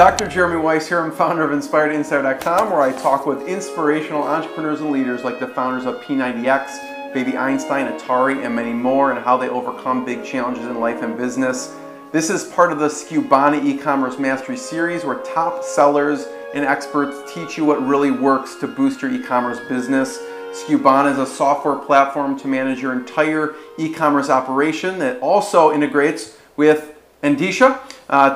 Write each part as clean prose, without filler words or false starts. Dr. Jeremy Weisz here. I'm founder of inspiredinsider.com, where I talk with inspirational entrepreneurs and leaders like the founders of P90X, Baby Einstein, Atari, and many more, and how they overcome big challenges in life and business. This is part of the Skubana e-commerce mastery series, where top sellers and experts teach you what really works to boost your e-commerce business. Skubana is a software platform to manage your entire e-commerce operation that also integrates with Endicia,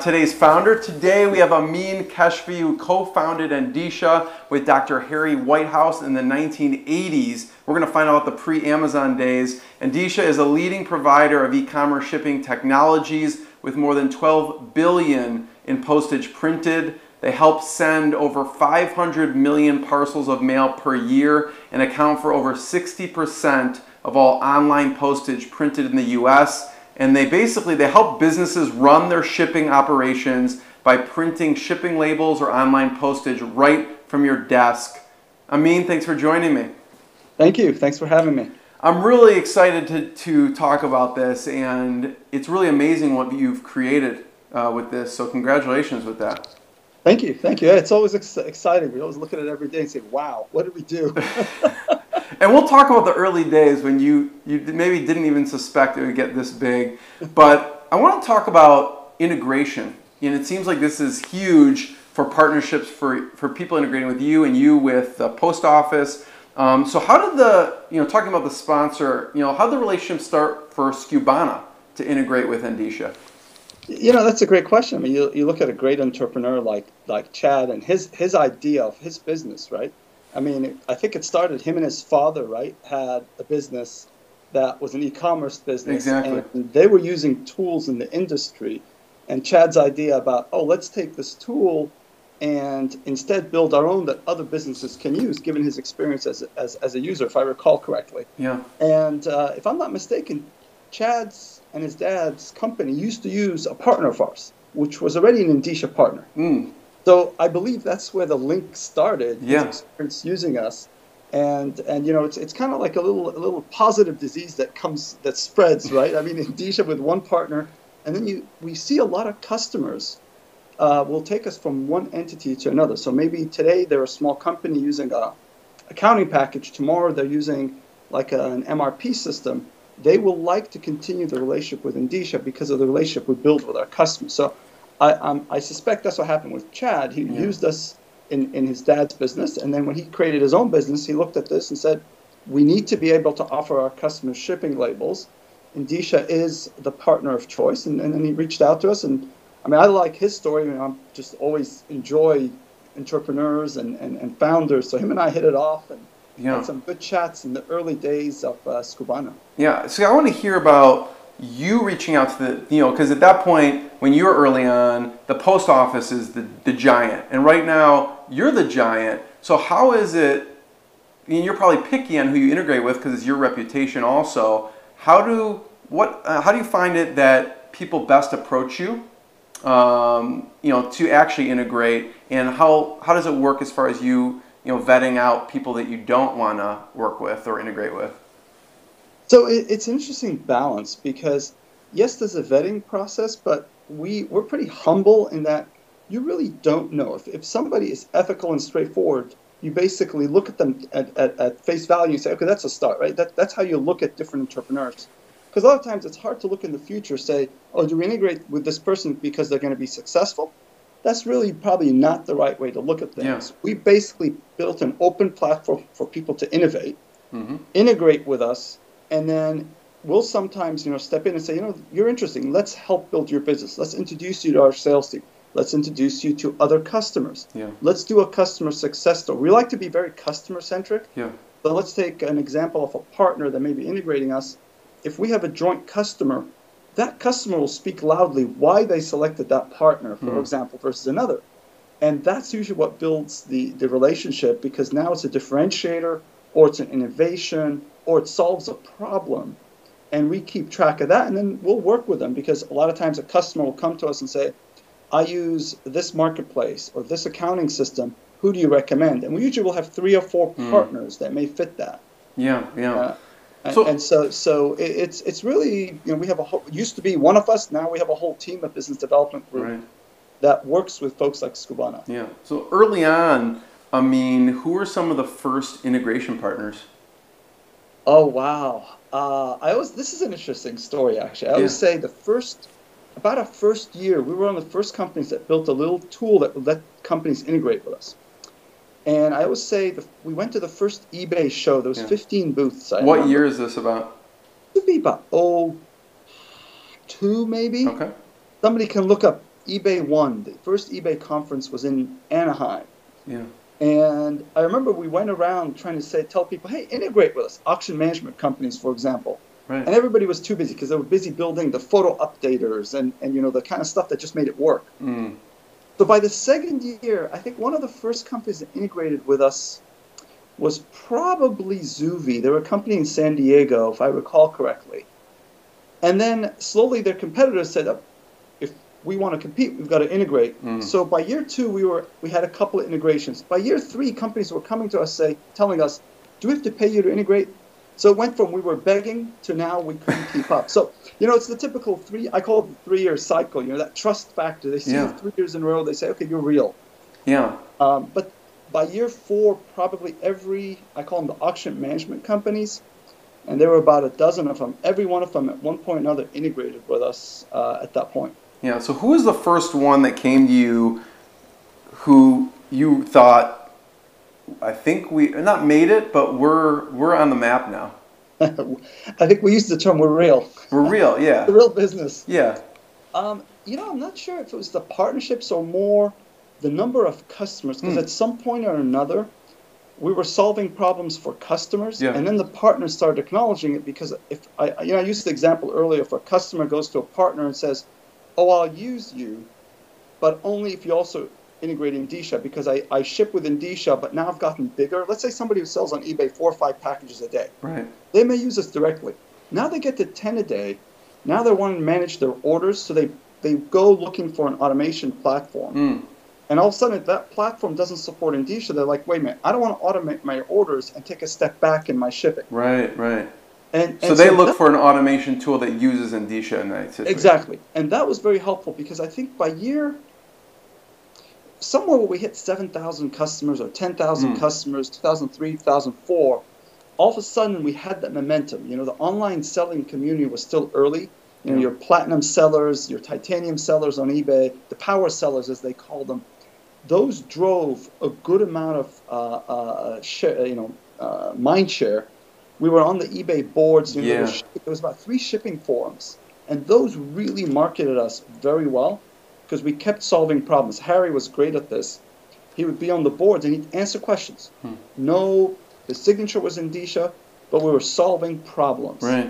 today's founder. Today we have Amine Khechfe, who co-founded Endicia with Dr. Harry Whitehouse in the 1980s. We're going to find out the pre-Amazon days. Endicia is a leading provider of e-commerce shipping technologies with more than 12 billion in postage printed. They help send over 500 million parcels of mail per year and account for over 60% of all online postage printed in the US. And they help businesses run their shipping operations by printing shipping labels or online postage right from your desk. Amine, thanks for joining me. Thank you. Thanks for having me. I'm really excited to talk about this, and it's really amazing what you've created with this, so congratulations with that. Thank you. Thank you. It's always exciting. We always look at it every day and say, wow, what did we do? And we'll talk about the early days when you maybe didn't even suspect it would get this big. But I want to talk about integration. And it seems like this is huge for partnerships for people integrating with you and you with the post office. So how did the, talking about the sponsor, how did the relationship start for Skubana to integrate with Endicia? That's a great question. I mean, you look at a great entrepreneur like Chad and his idea of his business, right? I mean, I think it started, him and his father, right, had a business that was an e-commerce business. Exactly. And they were using tools in the industry. And Chad's idea about, oh, let's take this tool and instead build our own that other businesses can use, given his experience as a user, if I recall correctly. Yeah. And if I'm not mistaken, Chad's and his dad's company used to use a partner of ours, which was already an Endicia partner. Mm. So I believe that's where the link started. Yeah. His experience using us, and it's kind of like a little positive disease that spreads, right? I mean, Endicia with one partner, and then we see a lot of customers will take us from one entity to another. So maybe today they're a small company using a accounting package. Tomorrow they're using like an MRP system. They will like to continue the relationship with Endicia because of the relationship we build with our customers. So I suspect that's what happened with Chad. He used us in his dad's business, and then when he created his own business, he looked at this and said, we need to be able to offer our customers shipping labels. Endicia is the partner of choice, and then he reached out to us. And I mean, I like his story. I mean, I just always enjoy entrepreneurs and founders. So him and I hit it off, and had some good chats in the early days of Skubana. Yeah, so I want to hear about you reaching out to the, because at that point, when you were early on, the post office is the giant. And right now, you're the giant. So how is it, you're probably picky on who you integrate with because it's your reputation also. How do you find it that people best approach you, to actually integrate? And how does it work as far as you, vetting out people that you don't want to work with or integrate with? So it's an interesting balance because, yes, there's a vetting process, but we're pretty humble in that you really don't know. If somebody is ethical and straightforward, you basically look at them at face value and say, okay, that's a start, right? That's how you look at different entrepreneurs. Because a lot of times it's hard to look in the future, say, oh, do we integrate with this person because they're going to be successful? That's really probably not the right way to look at things. Yeah. We basically built an open platform for people to innovate, integrate with us, and then we'll sometimes, step in and say, you're interesting. Let's help build your business. Let's introduce you to our sales team. Let's introduce you to other customers. Yeah. Let's do a customer success story. We like to be very customer-centric. Yeah. But let's take an example of a partner that may be integrating us. If we have a joint customer, that customer will speak loudly why they selected that partner, for example, versus another. And that's usually what builds the relationship, because now it's a differentiator, or it's an innovation, or it solves a problem. And we keep track of that, and then we'll work with them, because a lot of times a customer will come to us and say, I use this marketplace or this accounting system. Who do you recommend? And we usually will have 3 or 4 partners that may fit that. Yeah, yeah. So it's really, we used to be one of us, now we have a whole team of business development group that works with folks like Skubana. Yeah. So early on, I mean, who were some of the first integration partners? Oh, wow. This is an interesting story, actually. I always say the first, about our first year, we were one of the first companies that built a little tool that would let companies integrate with us. And I always say we went to the first eBay show. There was 15 booths. What year is this about? It would be about 02, maybe. Okay. Somebody can look up eBay 1. The first eBay conference was in Anaheim. Yeah. And I remember we went around trying to tell people, hey, integrate with us, auction management companies, for example. Right. And everybody was too busy because they were busy building the photo updaters and you know, the kind of stuff that just made it work. Mm. So by the second year, I think one of the first companies that integrated with us was probably Zoovy. They were a company in San Diego, if I recall correctly. And then slowly their competitors said, oh, if we want to compete, we've got to integrate. Mm. So by year two, we had a couple of integrations. By year three, companies were coming to us telling us, do we have to pay you to integrate? So it went from we were begging to now we couldn't keep up. So, you know, it's the typical I call it the 3-year cycle, you know, that trust factor. They see you 3 years in a row, they say, okay, you're real. Yeah. But by year four, probably every, I call them the auction management companies, and there were about a dozen of them. Every one of them at one point or another integrated with us at that point. Yeah, so who was the first one that came to you who you thought, I think we not made it, but we're on the map now. I think we used the term "we're real." We're real, yeah. The real business. Yeah. You know, I'm not sure if it was the partnerships or more the number of customers, because at some point or another, we were solving problems for customers, and then the partners started acknowledging it. Because if I used the example earlier, if a customer goes to a partner and says, "Oh, I'll use you, but only if you also." Integrate Endicia because I ship with Endicia, but now I've gotten bigger. Let's say somebody who sells on eBay 4 or 5 packages a day. Right. They may use us directly. Now they get to 10 a day. Now they want to manage their orders, so they go looking for an automation platform. Mm. And all of a sudden, if that platform doesn't support Endicia, they're like, wait a minute, I don't want to automate my orders and take a step back in my shipping. Right, right. And so they look for an automation tool that uses Endicia in that situation. Exactly. And that was very helpful because I think by year... somewhere where we hit 7,000 customers or 10,000 customers, 2003, 2004, all of a sudden we had that momentum. You know, the online selling community was still early. You know, your platinum sellers, your titanium sellers on eBay, the power sellers as they call them, those drove a good amount of mind share. We were on the eBay boards. You know, there was about 3 shipping forums, and those really marketed us very well. Because we kept solving problems. Harry was great at this. He would be on the boards and he'd answer questions. No, the signature was Endicia, but we were solving problems. Right.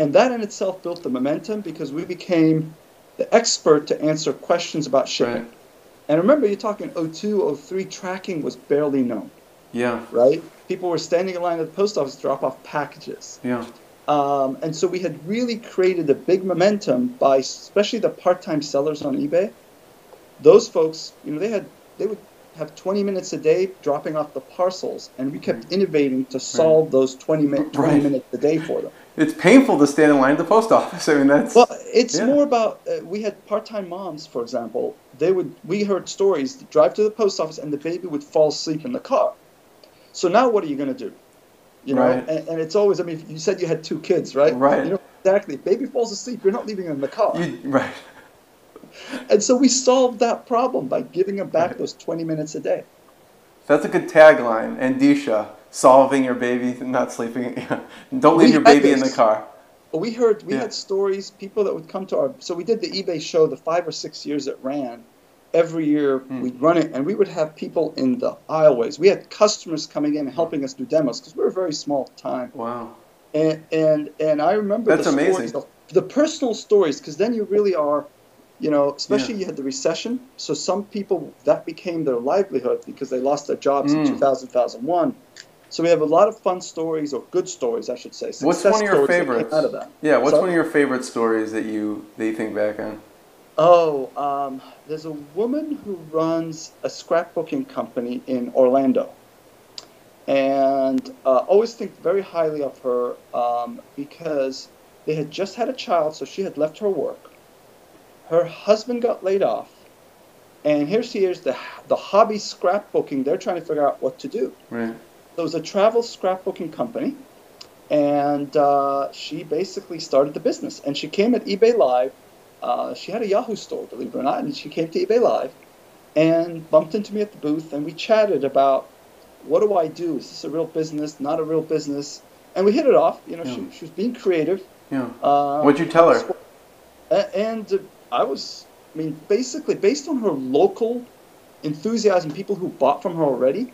And that in itself built the momentum because we became the expert to answer questions about shipping. Right. And remember, you're talking 02, 03, tracking was barely known. Yeah. Right? People were standing in line at the post office to drop off packages. Yeah. And so we had really created a big momentum by especially the part-time sellers on eBay. Those folks, you know, they would have 20 minutes a day dropping off the parcels, and we kept innovating to solve those 20 minutes a day for them. It's painful to stand in line at the post office. I mean, that's... Well, it's more about... we had part-time moms, for example. We heard stories, drive to the post office, and the baby would fall asleep in the car. So now what are you going to do? You know, and it's always, I mean, you said you had 2 kids, right? Right. You know, exactly. Baby falls asleep, you're not leaving them in the car. Right. And so we solved that problem by giving them back those 20 minutes a day. That's a good tagline, Endicia, solving your baby, not sleeping. Don't leave your baby in the car. We had stories, people that would come to our, so we did the eBay show the 5 or 6 years it ran. Every year we'd run it, and we would have people in the aisleways. We had customers coming in and helping us do demos because we were very small at the time. Wow. And I remember that's amazing. The personal stories, because then you really are, you know, especially you had the recession. So some people, that became their livelihood because they lost their jobs in 2000, 2001. So we have a lot of fun stories, or good stories, I should say. What's one of your favorites? Out of that. Yeah, what's one of your favorite stories that you think back on? Oh, there's a woman who runs a scrapbooking company in Orlando, and always think very highly of her because they had just had a child, so she had left her work. Her husband got laid off, And here's the hobby scrapbooking. They're trying to figure out what to do. Right. So it was a travel scrapbooking company, and she basically started the business. And she came at eBay Live. She had a Yahoo store, believe it or not, and she came to eBay Live and bumped into me at the booth, and we chatted about, what do I do? Is this a real business? Not a real business? And we hit it off. You know, yeah. she was being creative. Yeah. What'd you tell her? And basically, based on her local enthusiasm, people who bought from her already,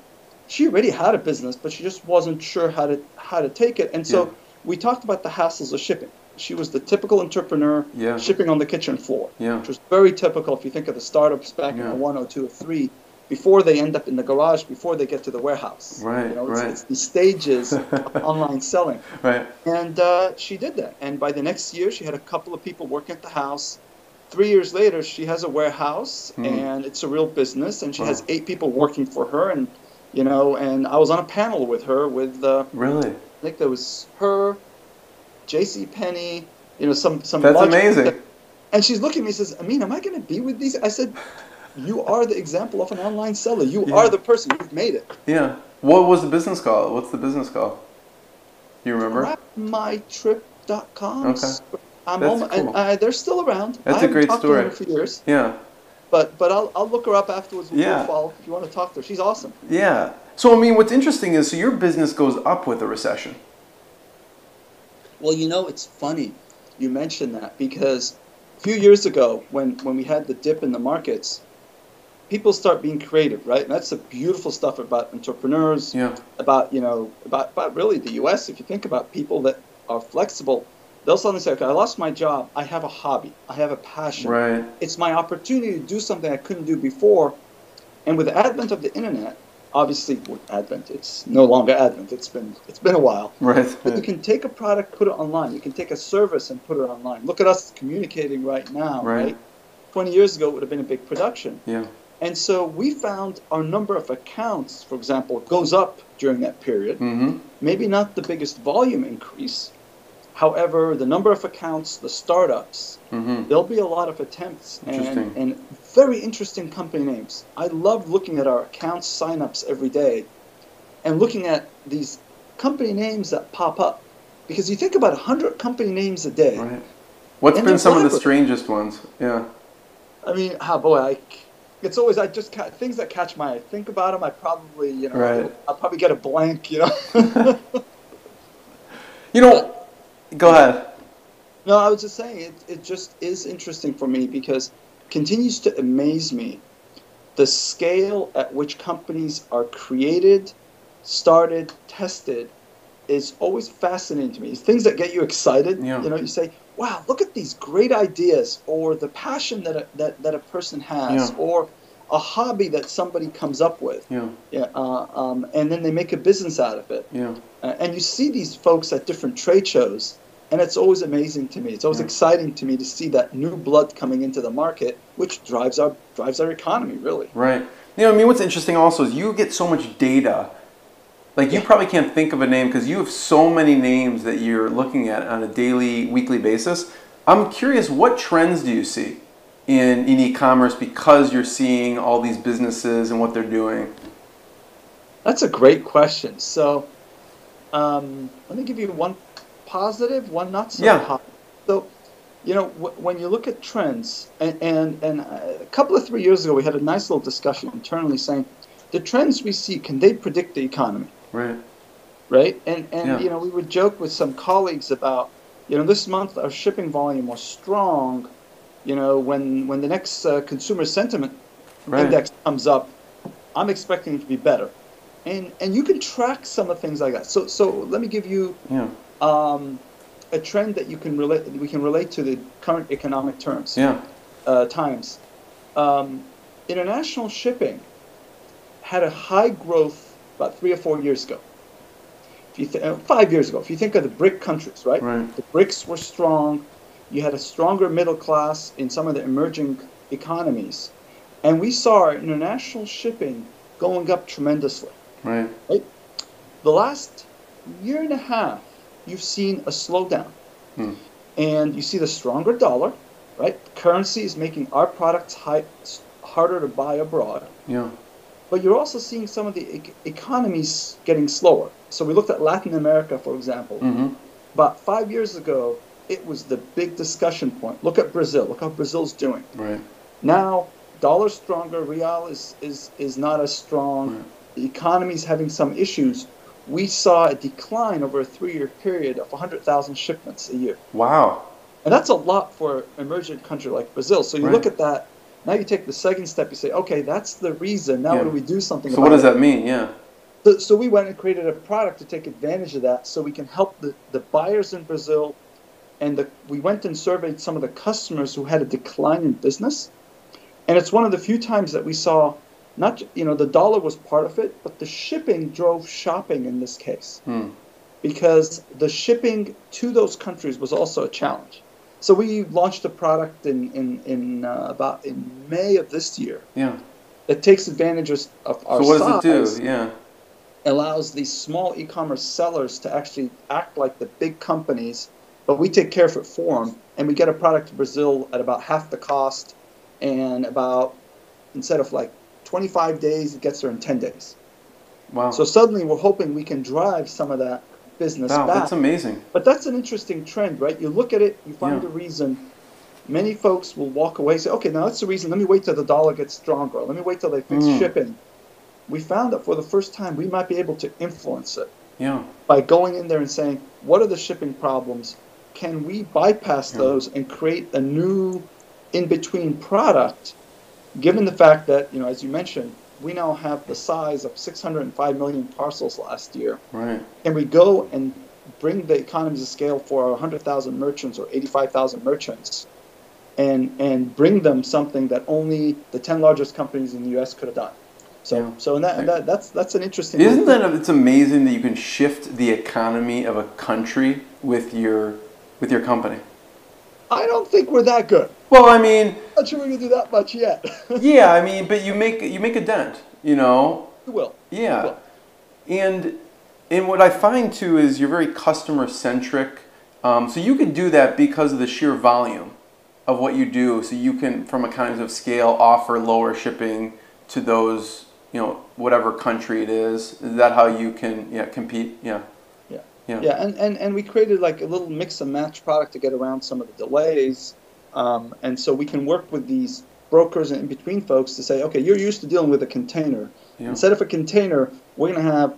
she already had a business, but she just wasn't sure how to take it. And so we talked about the hassles of shipping. She was the typical entrepreneur shipping on the kitchen floor, which was very typical if you think of the startups back in the 102 or 3, before they end up in the garage, before they get to the warehouse. Right, you know, it's the stages of online selling. Right. And she did that. And by the next year, she had a couple of people working at the house. 3 years later, she has a warehouse, and it's a real business, and she has 8 people working for her. And you know, and I was on a panel with her with really, I think there was her, JCPenney, you know, some. That's amazing. And she's looking at me and says, Amine, am I going to be with these? I said, you are the example of an online seller. You are the person who's made it. Yeah. What was the business called? What's the business called? Do you remember? Mytrip.com. Okay. That's cool. And they're still around. That's a great story. I haven't talked to them for years. Yeah. But I'll look her up afterwards with profile if you want to talk to her. She's awesome. Yeah. So, I mean, what's interesting is, so your business goes up with the recession. Well, you know, it's funny you mentioned that, because a few years ago when we had the dip in the markets, people start being creative, right? And that's the beautiful stuff about entrepreneurs, about, you know, about really the U.S. If you think about people that are flexible, they'll suddenly say, okay, I lost my job. I have a hobby. I have a passion. Right. It's my opportunity to do something I couldn't do before. And with the advent of the Internet, obviously with advent, it's no longer advent. It's been a while. Right. But you can take a product, put it online. You can take a service and put it online. Look at us communicating right now. Right. 20 years ago, it would have been a big production. Yeah. And so we found our number of accounts, for example, goes up during that period. Mm-hmm. Maybe not the biggest volume increase. However, the number of accounts, the startups, there'll be a lot of attempts and very interesting company names. I love looking at our account signups every day and looking at these company names that pop up, because you think about 100 company names a day. Right. What's been some of the strangest ones? Yeah. I mean, it's always things that catch my eye. Think about them. I probably I'll probably get a blank. You know. Go ahead. No, I was just saying it just is interesting for me, because it continues to amaze me the scale at which companies are created, started, tested is always fascinating to me. It's things that get you excited. Yeah. You know, you say, wow, look at these great ideas, or the passion that a person has, or a hobby that somebody comes up with. And then they make a business out of it. Yeah. And you see these folks at different trade shows, and it's always amazing to me. It's always exciting to me to see that new blood coming into the market, which drives our economy, really. Right. You know, I mean, what's interesting also is you get so much data. Like, you probably can't think of a name because you have so many names that you're looking at on a daily, weekly basis. I'm curious, what trends do you see in e-commerce because you're seeing all these businesses and what they're doing? That's a great question. So let me give you one positive, one not so positive. So, you know, when you look at trends, and a couple of 3 years ago, we had a nice little discussion internally saying, the trends we see, can they predict the economy? Right. Right? And you know, we would joke with some colleagues about, you know, this month our shipping volume was strong. You know, when the next consumer sentiment index comes up, I'm expecting it to be better. And you can track some of the things like that. So let me give you a trend that you can relate to the current economic terms. Yeah. Times. International shipping had a high growth about 3 or 4 years ago. 5 years ago, if you think of the BRIC countries, right? Right. The BRICS were strong. You had a stronger middle class in some of the emerging economies. And we saw our international shipping going up tremendously. Right. Right? The last year and a half, you've seen a slowdown. And you see the stronger dollar, right? Currency is making our products harder to buy abroad. Yeah. But you're also seeing some of the economies getting slower. So we looked at Latin America, for example. Mm-hmm. About 5 years ago, it was the big discussion point. Look at Brazil. Look how Brazil's doing. Right. Now, dollar's stronger. Real is not as strong. Right. The economy's having some issues. We saw a decline over a 3-year period of 100,000 shipments a year. Wow. And that's a lot for an emerging country like Brazil. So you right. look at that. Now you take the second step. You say, okay, that's the reason. Now yeah. what do we do something about it? So what does that mean? Yeah. So we went and created a product to take advantage of that so we can help the buyers in Brazil. And we went and surveyed some of the customers who had a decline in business. And it's one of the few times that we saw, not, you know, the dollar was part of it, but the shipping drove shopping in this case. Hmm. Because the shipping to those countries was also a challenge. So we launched a product in May of this year. Yeah. That takes advantage of our size. So what does it do? Yeah. Allows these small e-commerce sellers to actually act like the big companies, but we take care of it for them, and we get a product to Brazil at about half the cost, and about, instead of like 25 days, it gets there in 10 days. Wow. So suddenly we're hoping we can drive some of that business back. That's amazing. But that's an interesting trend, right? You look at it, you find a reason. Many folks will walk away and say, okay, now that's the reason. Let me wait till the dollar gets stronger. Let me wait till they fix shipping. We found that for the first time, we might be able to influence it by going in there and saying, what are the shipping problems? Can we bypass those and create a new in-between product, given the fact that, you know, as you mentioned, we now have the size of 605 million parcels last year. Right. And we go and bring the economies of scale for our 100,000 merchants or 85,000 merchants and bring them something that only the 10 largest companies in the U.S. could have done. So in that's an interesting... Isn't that... It's amazing that you can shift the economy of a country with your company. I don't think we're that good. Well, I mean, I'm not sure we can do that much yet. Yeah, I mean, but you make a dent, you know. You will. Yeah. You will. And what I find too is you're very customer centric, so you can do that because of the sheer volume of what you do. So you can, from economies of scale, offer lower shipping to those, you know, whatever country it is. Is that how you can compete? Yeah. Yeah. Yeah, and we created like a little mix and match product to get around some of the delays. And so we can work with these brokers and in-between folks to say, okay, you're used to dealing with a container. Yeah. Instead of a container, we're going to have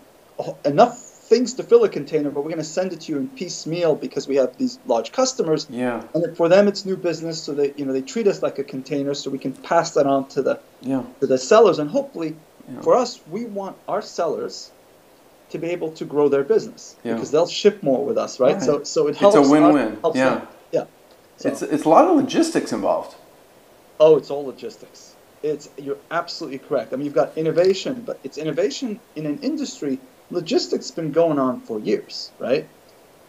enough things to fill a container, but we're going to send it to you in piecemeal because we have these large customers. Yeah. And for them, it's new business, so they, you know, they treat us like a container, so we can pass that on to the sellers. And hopefully, for us, we want our sellers to be able to grow their business because they'll ship more with us, right? So it helps. It's a win-win. Yeah. So. It's a lot of logistics involved. Oh, it's all logistics. You're absolutely correct. I mean, you've got innovation, but it's innovation in an industry. Logistics been going on for years, right?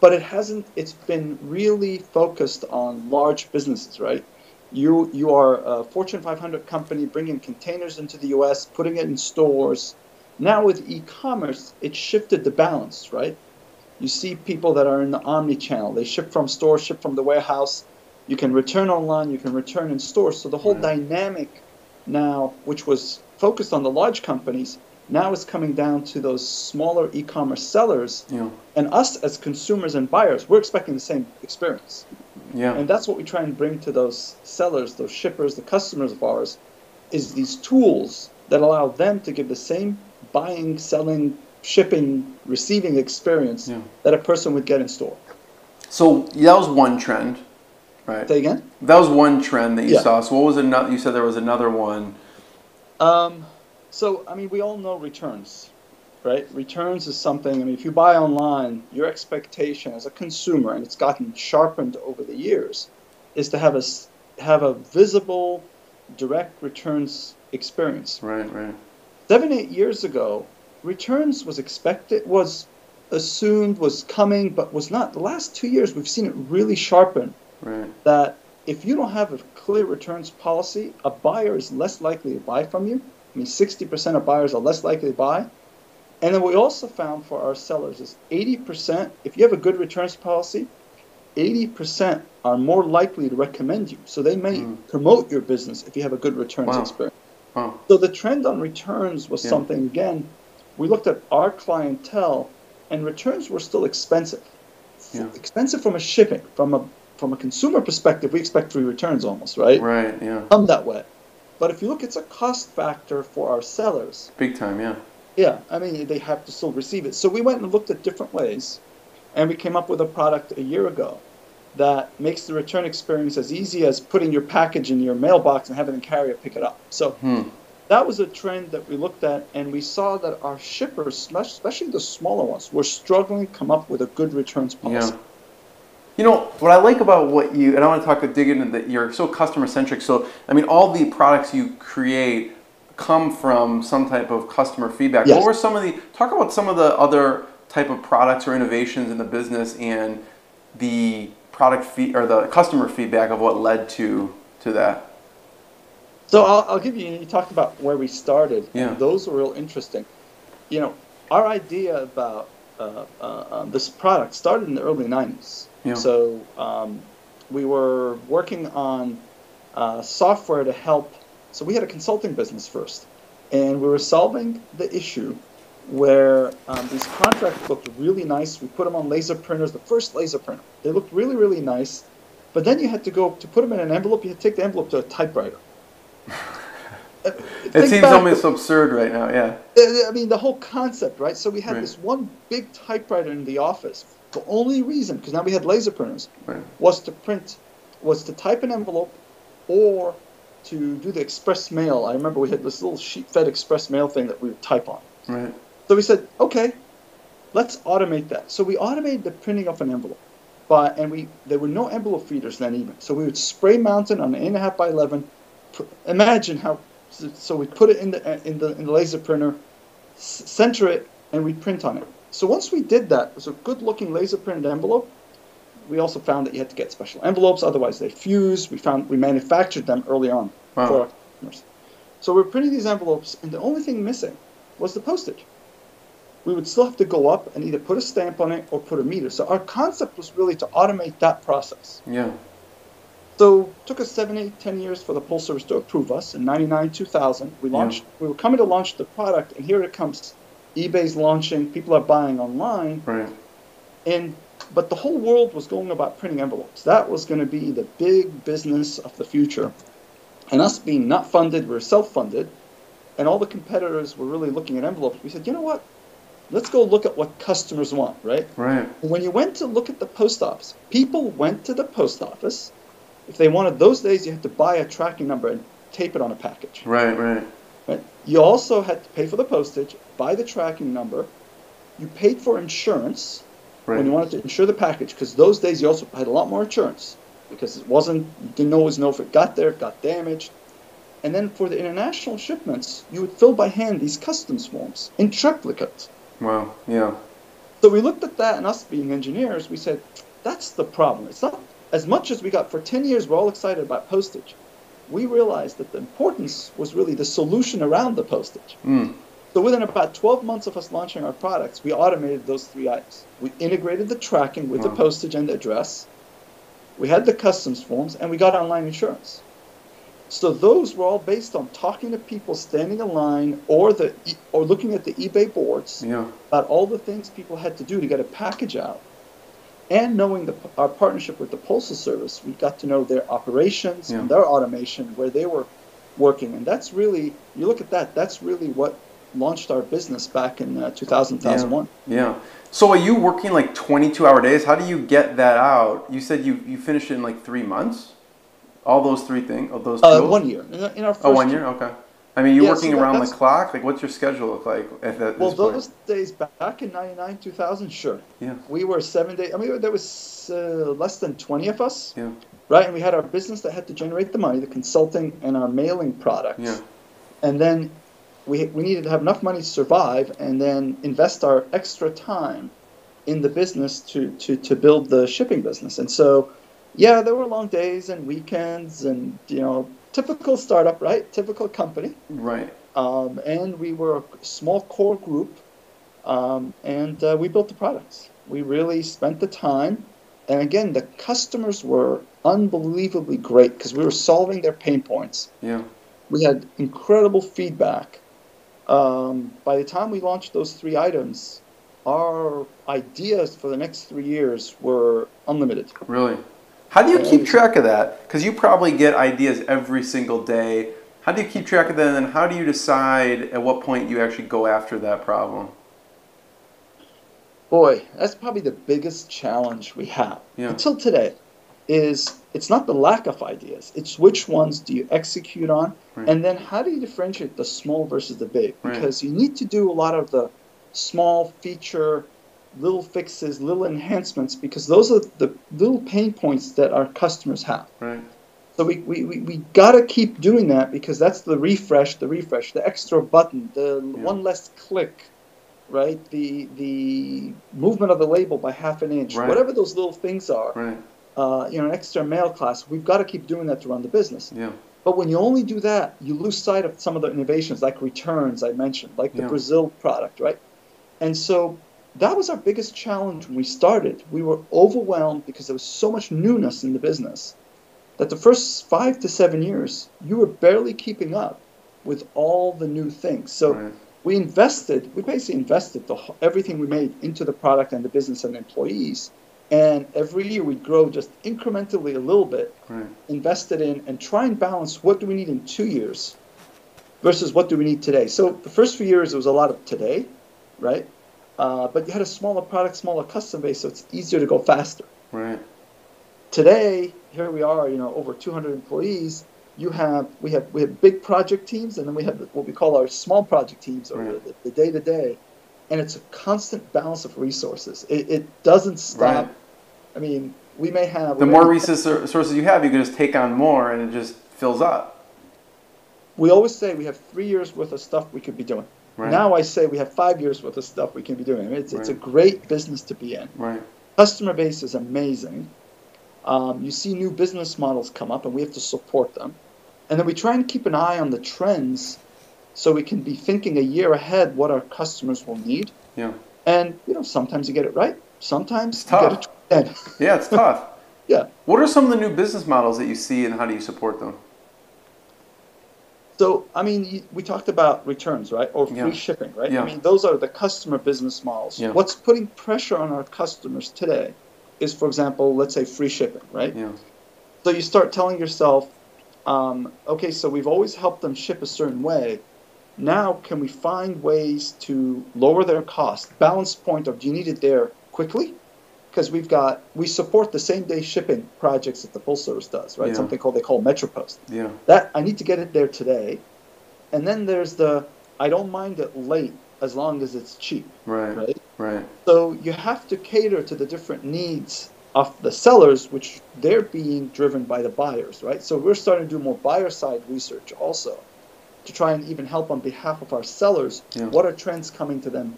But it hasn't. It's been really focused on large businesses, right? You are a Fortune 500 company bringing containers into the U.S., putting it in stores. Now with e-commerce, it shifted the balance, right? You see people that are in the omni-channel. They ship from store, ship from the warehouse. You can return online, you can return in store. So the whole dynamic now, which was focused on the large companies, now is coming down to those smaller e-commerce sellers. Yeah. And us as consumers and buyers, we're expecting the same experience. Yeah. And that's what we try and bring to those sellers, those shippers, the customers of ours, is these tools that allow them to give the same buying, selling, shipping, receiving experience that a person would get in store. So that was one trend, right? Say again? That was one trend that you saw. So what was another? You said there was another one. So I mean, we all know returns, right? Returns is something. I mean, if you buy online, your expectation as a consumer, and it's gotten sharpened over the years, is to have a visible, direct returns experience. Right. Right. 7-8 years ago, returns was expected, was assumed, was coming, but was not. The last 2 years, we've seen it really sharpen. Right. That if you don't have a clear returns policy, a buyer is less likely to buy from you. I mean, 60% of buyers are less likely to buy. And then we also found for our sellers is 80%, if you have a good returns policy, 80% are more likely to recommend you. So they may promote your business if you have a good returns experience. Oh. So the trend on returns was something, again, we looked at our clientele, and returns were still expensive. Yeah. Expensive from a shipping, from a consumer perspective, we expect free returns almost, right? Right, yeah. Come that way. But if you look, it's a cost factor for our sellers. Big time, yeah. Yeah, I mean, they have to still receive it. So we went and looked at different ways, and we came up with a product a year ago that makes the return experience as easy as putting your package in your mailbox and having the carrier pick it up. So that was a trend that we looked at, and we saw that our shippers, especially the smaller ones, were struggling to come up with a good returns policy. Yeah. You know, what I like about what you, and I want to dig into that, you're so customer-centric. So, I mean, all the products you create come from some type of customer feedback. Yes. What were some of the, talk about some of the other type of products or innovations in the business and the product feed, or the customer feedback of what led to that. So I'll give you, you talked about where we started. Yeah. And those were real interesting. You know, our idea about this product started in the early 90s. Yeah. So we were working on software to help. So we had a consulting business first, and we were solving the issue where these contracts looked really nice. We put them on laser printers, the first laser printer. They looked really, really nice. But then you had to go to put them in an envelope. You had to take the envelope to a typewriter. It seems almost absurd right now, yeah. I mean, the whole concept, right? So we had this one big typewriter in the office. The only reason, because now we had laser printers, was to type an envelope or to do the express mail. I remember we had this little sheet-fed express mail thing that we would type on. Right. So we said, okay, let's automate that. So we automated the printing of an envelope, there were no envelope feeders then even. So we would spray mount it on an 8.5 by 11. Imagine how. So we put it in the laser printer, center it, and we print on it. So once we did that, it was a good-looking laser printed envelope. We also found that you had to get special envelopes, otherwise they fuse. We manufactured them early on for our customers. So we're printing these envelopes, and the only thing missing was the postage. We would still have to go up and either put a stamp on it or put a meter. So our concept was really to automate that process. Yeah. So it took us 7, 8, 10 years for the Postal Service to approve us. In 99, 2000, we launched. We were coming to launch the product, and here it comes. eBay's launching. People are buying online. Right. But the whole world was going about printing envelopes. That was going to be the big business of the future. And us being not funded, we were self-funded, and all the competitors were really looking at envelopes. We said, you know what? Let's go look at what customers want, right? Right. When you went to look at the post office, people went to the post office. If they wanted, those days, you had to buy a tracking number and tape it on a package. Right, right. You also had to pay for the postage, buy the tracking number. You paid for insurance when you wanted to insure the package, because those days you also had a lot more insurance, because it wasn't, you didn't always know if it got there, it got damaged. And then for the international shipments, you would fill by hand these customs forms in triplicate. Wow, yeah. So we looked at that, and us being engineers, we said, that's the problem. It's not as much as we got for 10 years, we're all excited about postage. We realized that the importance was really the solution around the postage. Mm. So within about 12 months of us launching our products, we automated those three items. We integrated the tracking with the postage and the address. We had the customs forms, and we got online insurance. So those were all based on talking to people standing in line or looking at the eBay boards about all the things people had to do to get a package out. And knowing our partnership with the Postal Service, we got to know their operations and their automation, where they were working. And that's really, you look at that, that's really what launched our business back in 2000, 2001. Yeah. So are you working like 22-hour days? How do you get that out? You said you finished it in like 3 months? All those three things? All those 1 year. In our first 1 year? Okay. I mean, you're working around the clock? Like, what's your schedule look like at that? Well, those days back in 99, 2000, sure. Yeah. We were 7 days. I mean, there was less than 20 of us. Yeah. Right? And we had our business that had to generate the money, the consulting and our mailing products. Yeah. And then we needed to have enough money to survive and then invest our extra time in the business to build the shipping business. And so, yeah, there were long days and weekends and, you know, typical startup, right? Typical company. Right. And we were a small core group, and we built the products. We really spent the time. And again, the customers were unbelievably great because we were solving their pain points. Yeah. We had incredible feedback. By the time we launched those three items, our ideas for the next 3 years were unlimited. Really? How do you keep track of that? Because you probably get ideas every single day. How do you keep track of that, and how do you decide at what point you actually go after that problem? Boy, that's probably the biggest challenge we have until today. Is it's not the lack of ideas, it's which ones do you execute on, right. And then how do you differentiate the small versus the big? Because right. You need to do a lot of the small feature, little fixes, little enhancements, because those are the little pain points that our customers have. Right. So we got to keep doing that, because that's the refresh, the extra button, the one less click, right? The movement of the label by half an inch, right. Whatever those little things are. Right. You know, an extra mail class, we've got to keep doing that to run the business. Yeah. But when you only do that, you lose sight of some of the innovations, like returns I mentioned, like the Brazil product, right? And so that was our biggest challenge when we started. We were overwhelmed because there was so much newness in the business that the first 5 to 7 years, you were barely keeping up with all the new things. So right. we basically invested everything we made into the product and the business and the employees. And every year we'd grow just incrementally a little bit, right. Invested in, and try and balance what do we need in 2 years versus what do we need today. So the first few years, it was a lot of today, right? But you had a smaller product, smaller customer base, so it's easier to go faster. Right. Today, here we are, you know, over 200 employees. We have big project teams, and then we have what we call our small project teams, or right. the day-to-day. And it's a constant balance of resources. It doesn't stop. Right. I mean, we may have... The more resources you have, you can just take on more, and it just fills up. We always say we have 3 years' worth of stuff we could be doing. Right. Now I say we have 5 years' worth of stuff we can be doing. It's a great business to be in. Right. Customer base is amazing. You see new business models come up, and we have to support them. And then we try and keep an eye on the trends, so we can be thinking a year ahead what our customers will need. Yeah. And, you know, sometimes you get it right. Sometimes you get it wrong. Yeah, it's tough. Yeah. What are some of the new business models that you see, and how do you support them? So, I mean, we talked about returns, right? Or free shipping, right? Yeah. I mean, those are the customer business models. Yeah. What's putting pressure on our customers today is, for example, let's say free shipping, right? Yeah. So you start telling yourself, okay, so we've always helped them ship a certain way. Now, can we find ways to lower their cost? Balance point of, do you need it there quickly? Because we support the same day shipping projects that the full service does, right? Yeah. Something they call MetroPost. Yeah. That I need to get it there today. And then there's the, I don't mind it late as long as it's cheap. Right. Right. Right. So you have to cater to the different needs of the sellers, which they're being driven by the buyers, right? So we're starting to do more buyer side research also, to try and even help on behalf of our sellers. Yeah. What are trends coming to them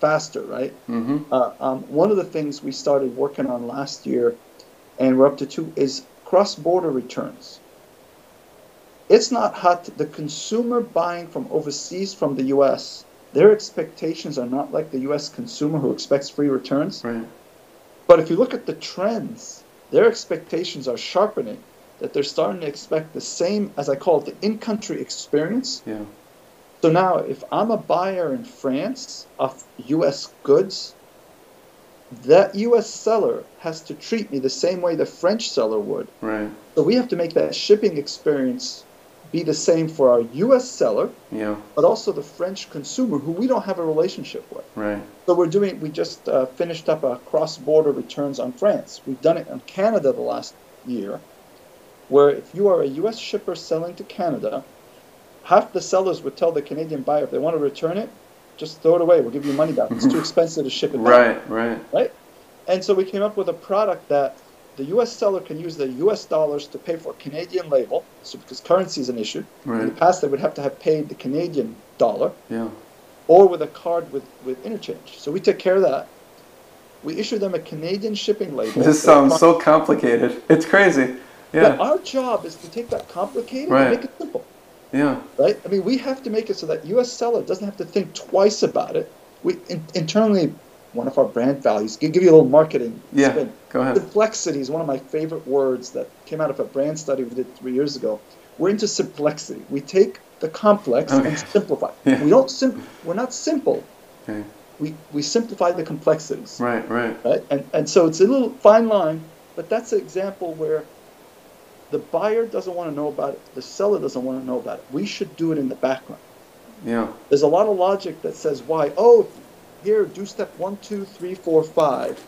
faster, right? Mm-hmm. One of the things we started working on last year, and we're up to two, is cross-border returns. It's not hot. The consumer buying from overseas from the U.S., their expectations are not like the U.S. consumer who expects free returns. Right. But if you look at the trends, their expectations are sharpening, that they're starting to expect the same, as I call it, the in-country experience. Yeah. So now if I'm a buyer in France of U.S. goods, that U.S. seller has to treat me the same way the French seller would. Right. So we have to make that shipping experience be the same for our U.S. seller, but also the French consumer, who we don't have a relationship with. Right. So we just finished up a cross-border returns on France. We've done it on Canada the last year, where if you are a U.S. shipper selling to Canada, half the sellers would tell the Canadian buyer, if they want to return it, just throw it away. We'll give you money back. It's too expensive to ship it back. Right. And so we came up with a product that the U.S. seller can use the U.S. dollars to pay for a Canadian label, so because currency is an issue. Right. In the past, they would have to have paid the Canadian dollar, or with a card with interchange. So we took care of that. We issued them a Canadian shipping label. This sounds so complicated. It's crazy. Yeah. But our job is to take that complicated and make it simple. Yeah. Right? I mean, we have to make it so that U.S. seller doesn't have to think twice about it. We internally, one of our brand values, give you a little marketing spin. Go ahead. Complexity is one of my favorite words that came out of a brand study we did 3 years ago. We're into simplicity. We take the complex and simplify. Yeah. We're not simple. Okay. We simplify the complexities. Right. And so it's a little fine line, but that's an example where the buyer doesn't want to know about it. The seller doesn't want to know about it. We should do it in the background. Yeah. There's a lot of logic that says why. Oh, here, do step 1, 2, 3, 4, 5.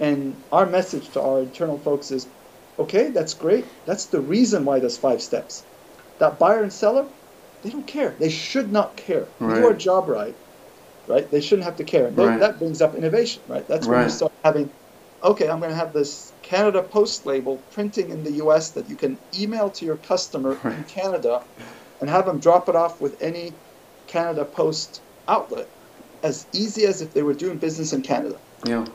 And our message to our internal folks is, okay, that's great. That's the reason why there's 5 steps. That buyer and seller, they don't care. They should not care. Right. Do our job right? They shouldn't have to care. Right. That brings up innovation, right? That's when you start having, okay, I'm going to have this Canada Post label printing in the U.S. that you can email to your customer in Canada and have them drop it off with any Canada Post outlet as easy as if they were doing business in Canada. Yeah.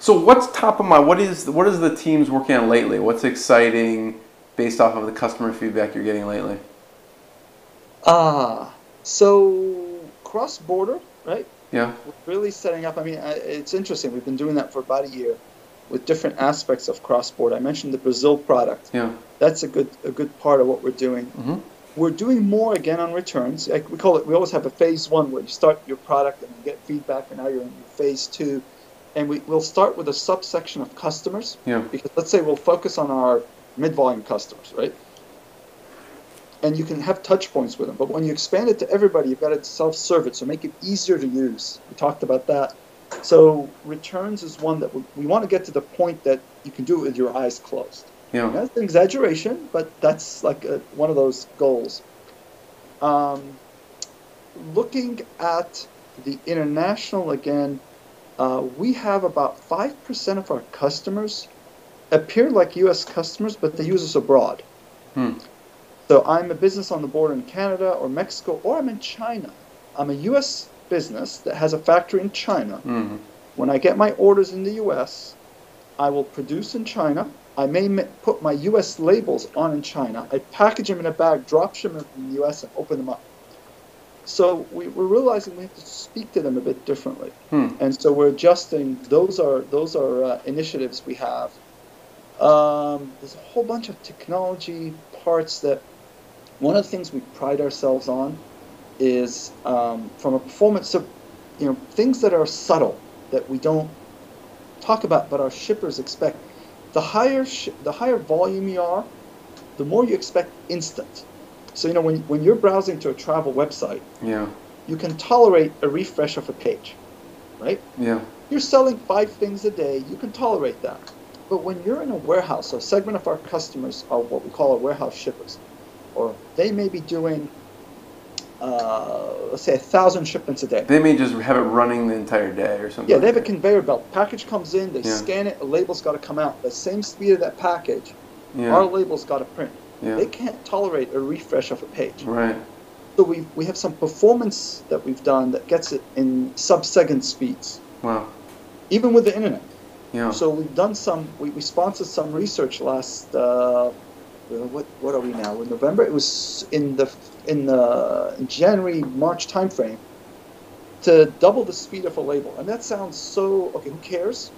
So what's top of mind? What is the teams working on lately? What's exciting based off of the customer feedback you're getting lately? So cross-border, right? Yeah. We're really setting up. I mean, it's interesting. We've been doing that for about a year with different aspects of cross-border. I mentioned the Brazil product. Yeah. That's a good part of what we're doing. Mm-hmm. We're doing more again on returns. Like we call it. We always have a phase 1 where you start your product and you get feedback, and now you're in phase 2. And we'll start with a subsection of customers, because let's say we'll focus on our mid-volume customers, right? And you can have touch points with them. But when you expand it to everybody, you've got to self-serve it, so make it easier to use. We talked about that. So returns is one that we want to get to the point that you can do it with your eyes closed. Yeah. And that's an exaggeration, but that's like one of those goals. Looking at the international again, we have about 5% of our customers appear like U.S. customers, but they use us abroad. Hmm. So I'm a business on the border in Canada or Mexico, or I'm in China. I'm a U.S. business that has a factory in China. Mm-hmm. When I get my orders in the U.S., I will produce in China. I may put my U.S. labels on in China. I package them in a bag, drop them in the U.S., and open them up. So we're realizing we have to speak to them a bit differently, and so we're adjusting. Those are initiatives we have. There's a whole bunch of technology parts that one of the things we pride ourselves on is from a performance of things that are subtle that we don't talk about, but our shippers expect. The higher volume you are, the more you expect instant. So when you're browsing to a travel website, you can tolerate a refresh of a page, right? Yeah. You're selling 5 things a day. You can tolerate that. But when you're in a warehouse, a segment of our customers are what we call our warehouse shippers, or they may be doing, let's say, 1,000 shipments a day. They may just have it running the entire day or something. Yeah, they have a conveyor belt. Package comes in, they scan it, a label's got to come out. The same speed of that package, our label's got to print. Yeah. They can't tolerate a refresh of a page. Right. So we have some performance that we've done that gets it in sub-second speeds. Wow. Even with the internet. Yeah. So we've done some. We sponsored some research last. What are we now? In November. It was in January, March timeframe. To double the speed of a label, and that sounds so. Okay, who cares?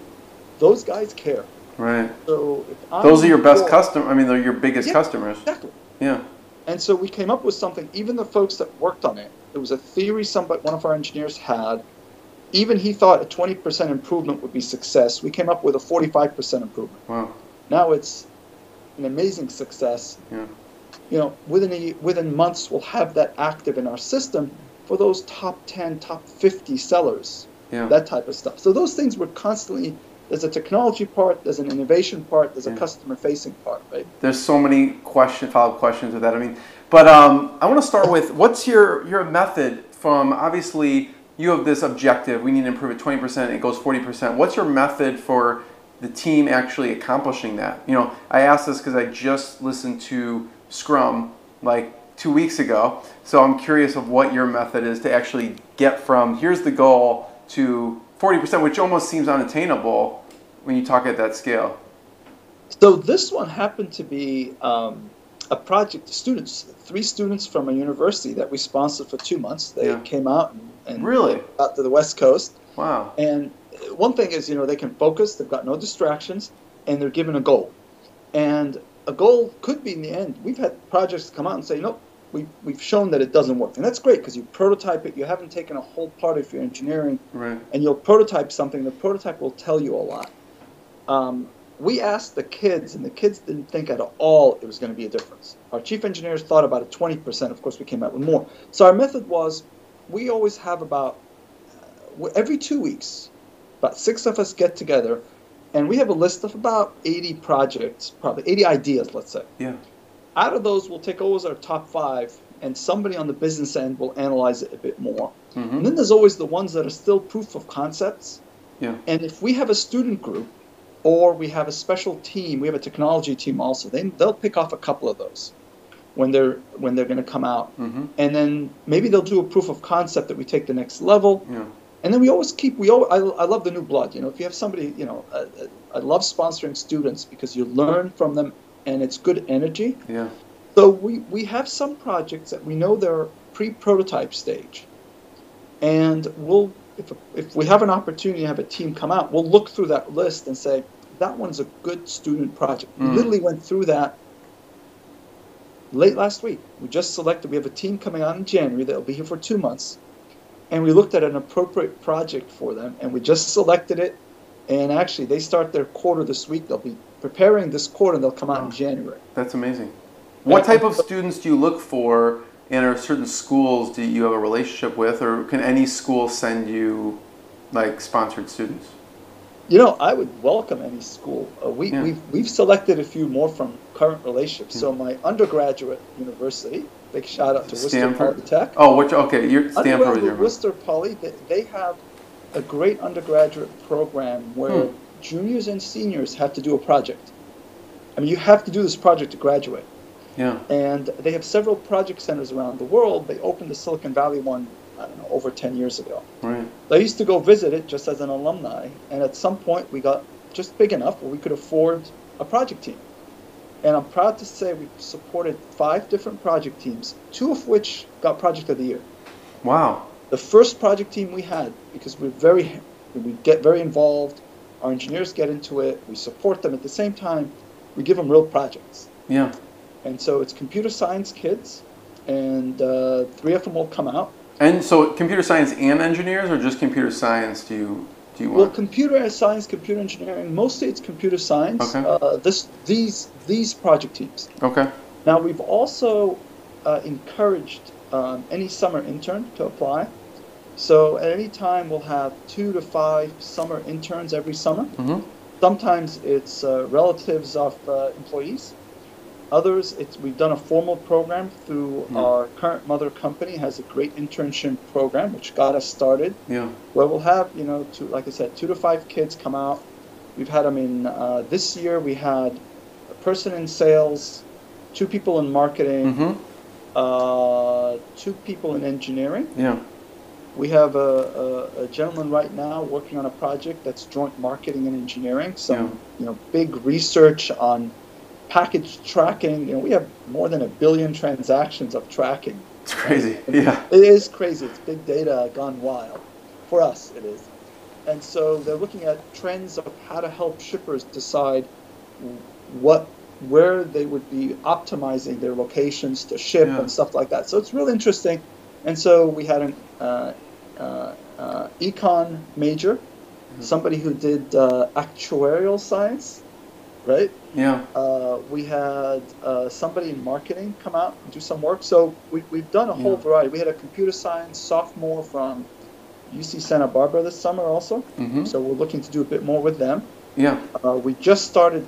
Those guys care. Right. So those are your best customers. I mean, they're your biggest customers. Exactly. Yeah. And so we came up with something. Even the folks that worked on it, it was a theory one of our engineers had. Even he thought a 20% improvement would be success. We came up with a 45% improvement. Wow. Now it's an amazing success. Yeah. Within months, we'll have that active in our system for those top 10, top 50 sellers. Yeah. That type of stuff. So those things were constantly. There's a technology part, there's an innovation part, there's a customer-facing part, right? There's so many follow-up questions with that. I mean, but I want to start with what's your method from, obviously, you have this objective, we need to improve it 20%, it goes 40%. What's your method for the team actually accomplishing that? I asked this because I just listened to Scrum like 2 weeks ago, so I'm curious of what your method is to actually get from, here's the goal to 40%, which almost seems unattainable when you talk at that scale. So this one happened to be a project. Three students from a university that we sponsored for 2 months. They came out and really out to the West Coast. Wow! And one thing is, they can focus. They've got no distractions, and they're given a goal. And a goal could be in the end. We've had projects come out and say, nope, we've shown that it doesn't work. And that's great because you prototype it. You haven't taken a whole part of your engineering. Right. And you'll prototype something. The prototype will tell you a lot. We asked the kids, and the kids didn't think at all it was going to be a difference. Our chief engineers thought about it 20%. Of course, we came out with more. So our method was we always have about every 2 weeks, about 6 of us get together, and we have a list of about 80 projects, probably 80 ideas, let's say. Yeah. Out of those, we'll take always our top 5, and somebody on the business end will analyze it a bit more. Mm-hmm. And then there's always the ones that are still proof of concepts. Yeah. And if we have a student group, or we have a special team, we have a technology team also, they'll pick off a couple of those when they're going to come out. Mm-hmm. And then maybe they'll do a proof of concept that we take the next level. Yeah. And then we always keep, I love the new blood. You know, if you have somebody, you know, I love sponsoring students because you learn from them and it's good energy. Yeah. So we have some projects that we know they're pre-prototype stage, and we'll, if we have an opportunity to have a team come out, we'll look through that list and say, that one's a good student project. Mm. We literally went through that late last week. We just selected, we have a team coming out in January that'll be here for 2 months. And we looked at an appropriate project for them, and we just selected it. And actually, they start their quarter this week. They'll be preparing this quarter, and they'll come out in January. That's amazing. What type of students do you look for, and are certain schools do you have a relationship with, or can any school send you, like, sponsored students? You know, I would welcome any school. We've selected a few more from current relationships. Mm. So my undergraduate university, big shout out to Stanford. Worcester Poly Tech. Oh, which, okay, you're Stanford. Worcester Poly, they have a great undergraduate program where juniors and seniors have to do a project. I mean, you have to do this project to graduate. Yeah. And they have several project centers around the world. They opened the Silicon Valley one, I don't know, over 10 years ago. Right. I used to go visit it just as an alumni. And at some point, we got just big enough where we could afford a project team. And I'm proud to say we've supported 5 different project teams, 2 of which got Project of the Year. Wow. The first project team we had, because we get very involved, our engineers get into it, we support them. At the same time, we give them real projects. Yeah. And so it's computer science kids, and 3 of them will come out. And so computer science and engineers, or just computer science do you want? Well, computer science, computer engineering, mostly it's computer science, okay. These project teams. Okay. Now, we've also encouraged any summer intern to apply. So at any time, we'll have 2 to 5 summer interns every summer. Mm-hmm. Sometimes it's relatives of employees. Others, we've done a formal program through our current mother company, has a great internship program, which got us started. Yeah. Where we'll have, you know, like I said, 2 to 5 kids come out. We've had them in, this year we had a person in sales, 2 people in marketing, 2 people in engineering. Yeah. We have a gentleman right now working on a project that's joint marketing and engineering. Some, you know, big research on package tracking. You know, we have more than 1 billion transactions of tracking. It's crazy. Right? Yeah. It is crazy. It's big data gone wild. For us, it is. And so they're looking at trends of how to help shippers decide where they would be optimizing their locations to ship and stuff like that. So it's really interesting. And so we had an econ major, somebody who did actuarial science. Right? Yeah. We had somebody in marketing come out and do some work. So we've done a whole variety. We had a computer science sophomore from UC Santa Barbara this summer also. Mm-hmm. So we're looking to do a bit more with them. Yeah. We just started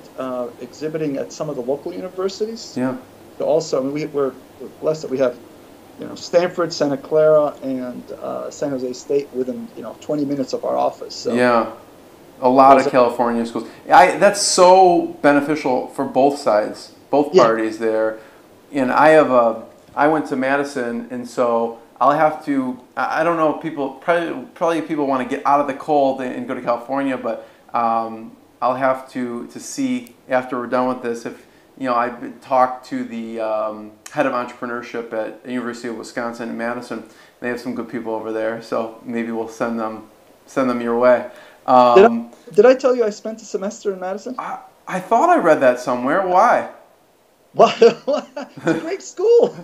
exhibiting at some of the local universities. Yeah. Also, I mean, we're blessed that we have, you know, Stanford, Santa Clara, and San Jose State within, you know, 20 minutes of our office. So, yeah. A lot of California schools. That's so beneficial for both sides, both parties there. And I went to Madison, and so I'll have to, I don't know, people, probably people want to get out of the cold and go to California, but I'll have to see after we're done with this if, you know, I've talked to the head of entrepreneurship at the University of Wisconsin in Madison. They have some good people over there, so maybe we'll send them your way. Did I tell you I spent a semester in Madison? I thought I read that somewhere. Why? Well, it's a great school.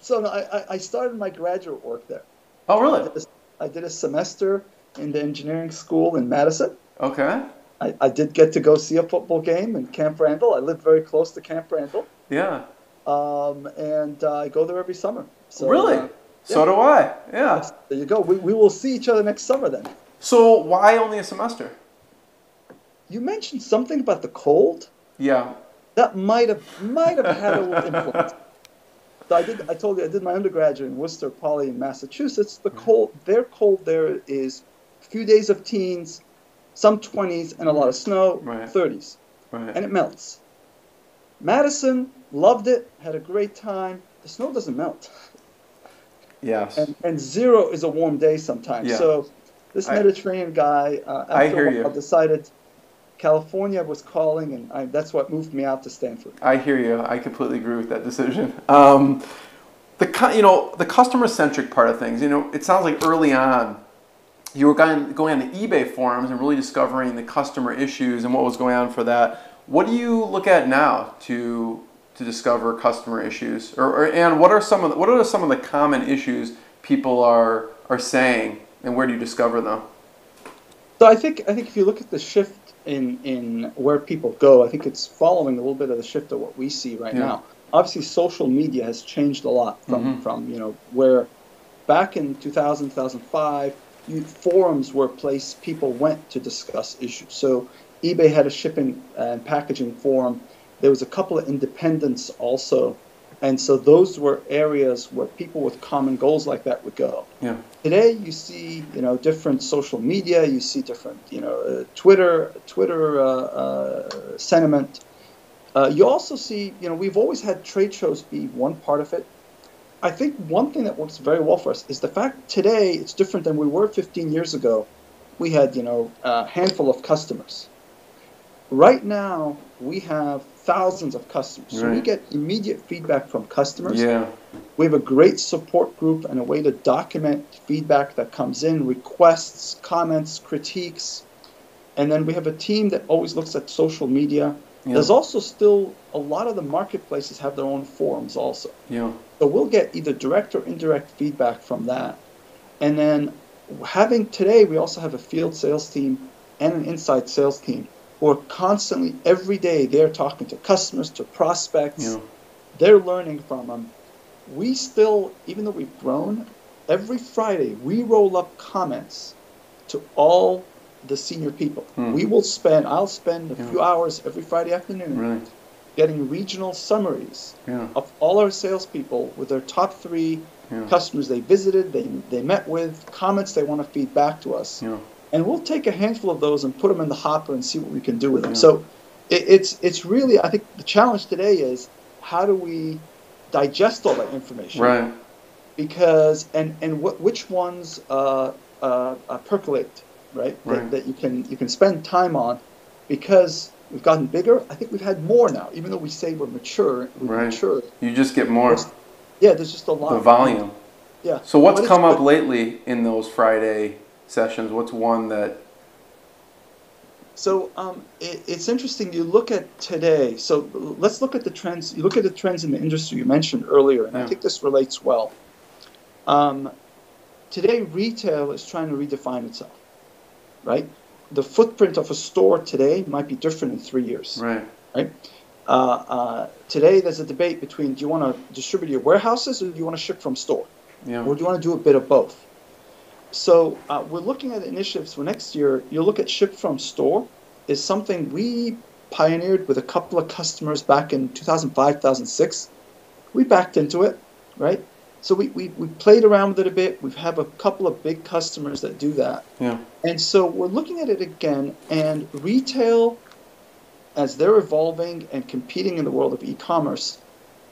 So I started my graduate work there. Oh, really? I did a semester in the engineering school in Madison. Okay. I did get to go see a football game in Camp Randall. I live very close to Camp Randall. Yeah. And I go there every summer. So, really? So do I. Yeah. Yes, there you go. We will see each other next summer then. So why only a semester? You mentioned something about the cold. Yeah. That might have had a little influence. So I told you I did my undergraduate in Worcester Poly in Massachusetts. Their cold there is a few days of teens, some 20s, and a lot of snow, right. 30s. Right. And it melts. Madison loved it, had a great time. The snow doesn't melt. Yes. And 0 is a warm day sometimes. Yeah. So this Mediterranean guy, after a while, decided California was calling, and that's what moved me out to Stanford. I hear you. I completely agree with that decision. The customer-centric part of things, it sounds like early on you were going on the eBay forums and really discovering the customer issues and what was going on for that. What do you look at now to discover customer issues, and what are some of the common issues people are saying, and where do you discover them? So I think if you look at the shift in where people go, I think it's following a little bit of the shift of what we see right now. Obviously, social media has changed a lot from where back in 2000, 2005, forums were a place people went to discuss issues. So eBay had a shipping and packaging forum. There was a couple of independents also. And so those were areas where people with common goals like that would go. Yeah. Today, you see, different social media. You see different, Twitter sentiment. You also see, we've always had trade shows be one part of it. I think one thing that works very well for us is the fact today it's different than we were 15 years ago. We had, a handful of customers. Right now, we have thousands of customers. Right. So we get immediate feedback from customers. Yeah. We have a great support group and a way to document feedback that comes in, requests, comments, critiques. And then we have a team that always looks at social media. Yeah. There's also still a lot of the marketplaces have their own forums also. Yeah. So we'll get either direct or indirect feedback from that. And then we also have a field sales team and an inside sales team. Or constantly, every day, they're talking to customers, to prospects. Yeah. They're learning from them. We still, even though we've grown, every Friday, we roll up comments to all the senior people. Mm. I'll spend a few hours every Friday afternoon getting regional summaries of all our salespeople with their top 3 customers they visited, they met with, comments they want to feed back to us. Yeah. And we'll take a handful of those and put them in the hopper and see what we can do with them. Yeah. So it's really, I think the challenge today is how do we digest all that information? Right. Because, which ones percolate, right? Right. That you can spend time on, because we've gotten bigger. I think we've had more now, even though we say we're mature. We're mature. You just get more. There's just a lot. The volume. Yeah. So what's come up lately in those Friday sessions? What's one that? So it's interesting. You look at today. So let's look at the trends. You look at the trends in the industry you mentioned earlier, and I think this relates well. Today, retail is trying to redefine itself, right? The footprint of a store today might be different in 3 years, right? Right. Today, there's a debate between do you want to distribute your warehouses or do you want to ship from store, or do you want to do a bit of both? So we're looking at initiatives for next year. You'll look at ship from store is something we pioneered with a couple of customers back in 2005, 2006. We backed into it, right? So we played around with it a bit. We have a couple of big customers that do that. Yeah. And so we're looking at it again, and retail, as they're evolving and competing in the world of e-commerce,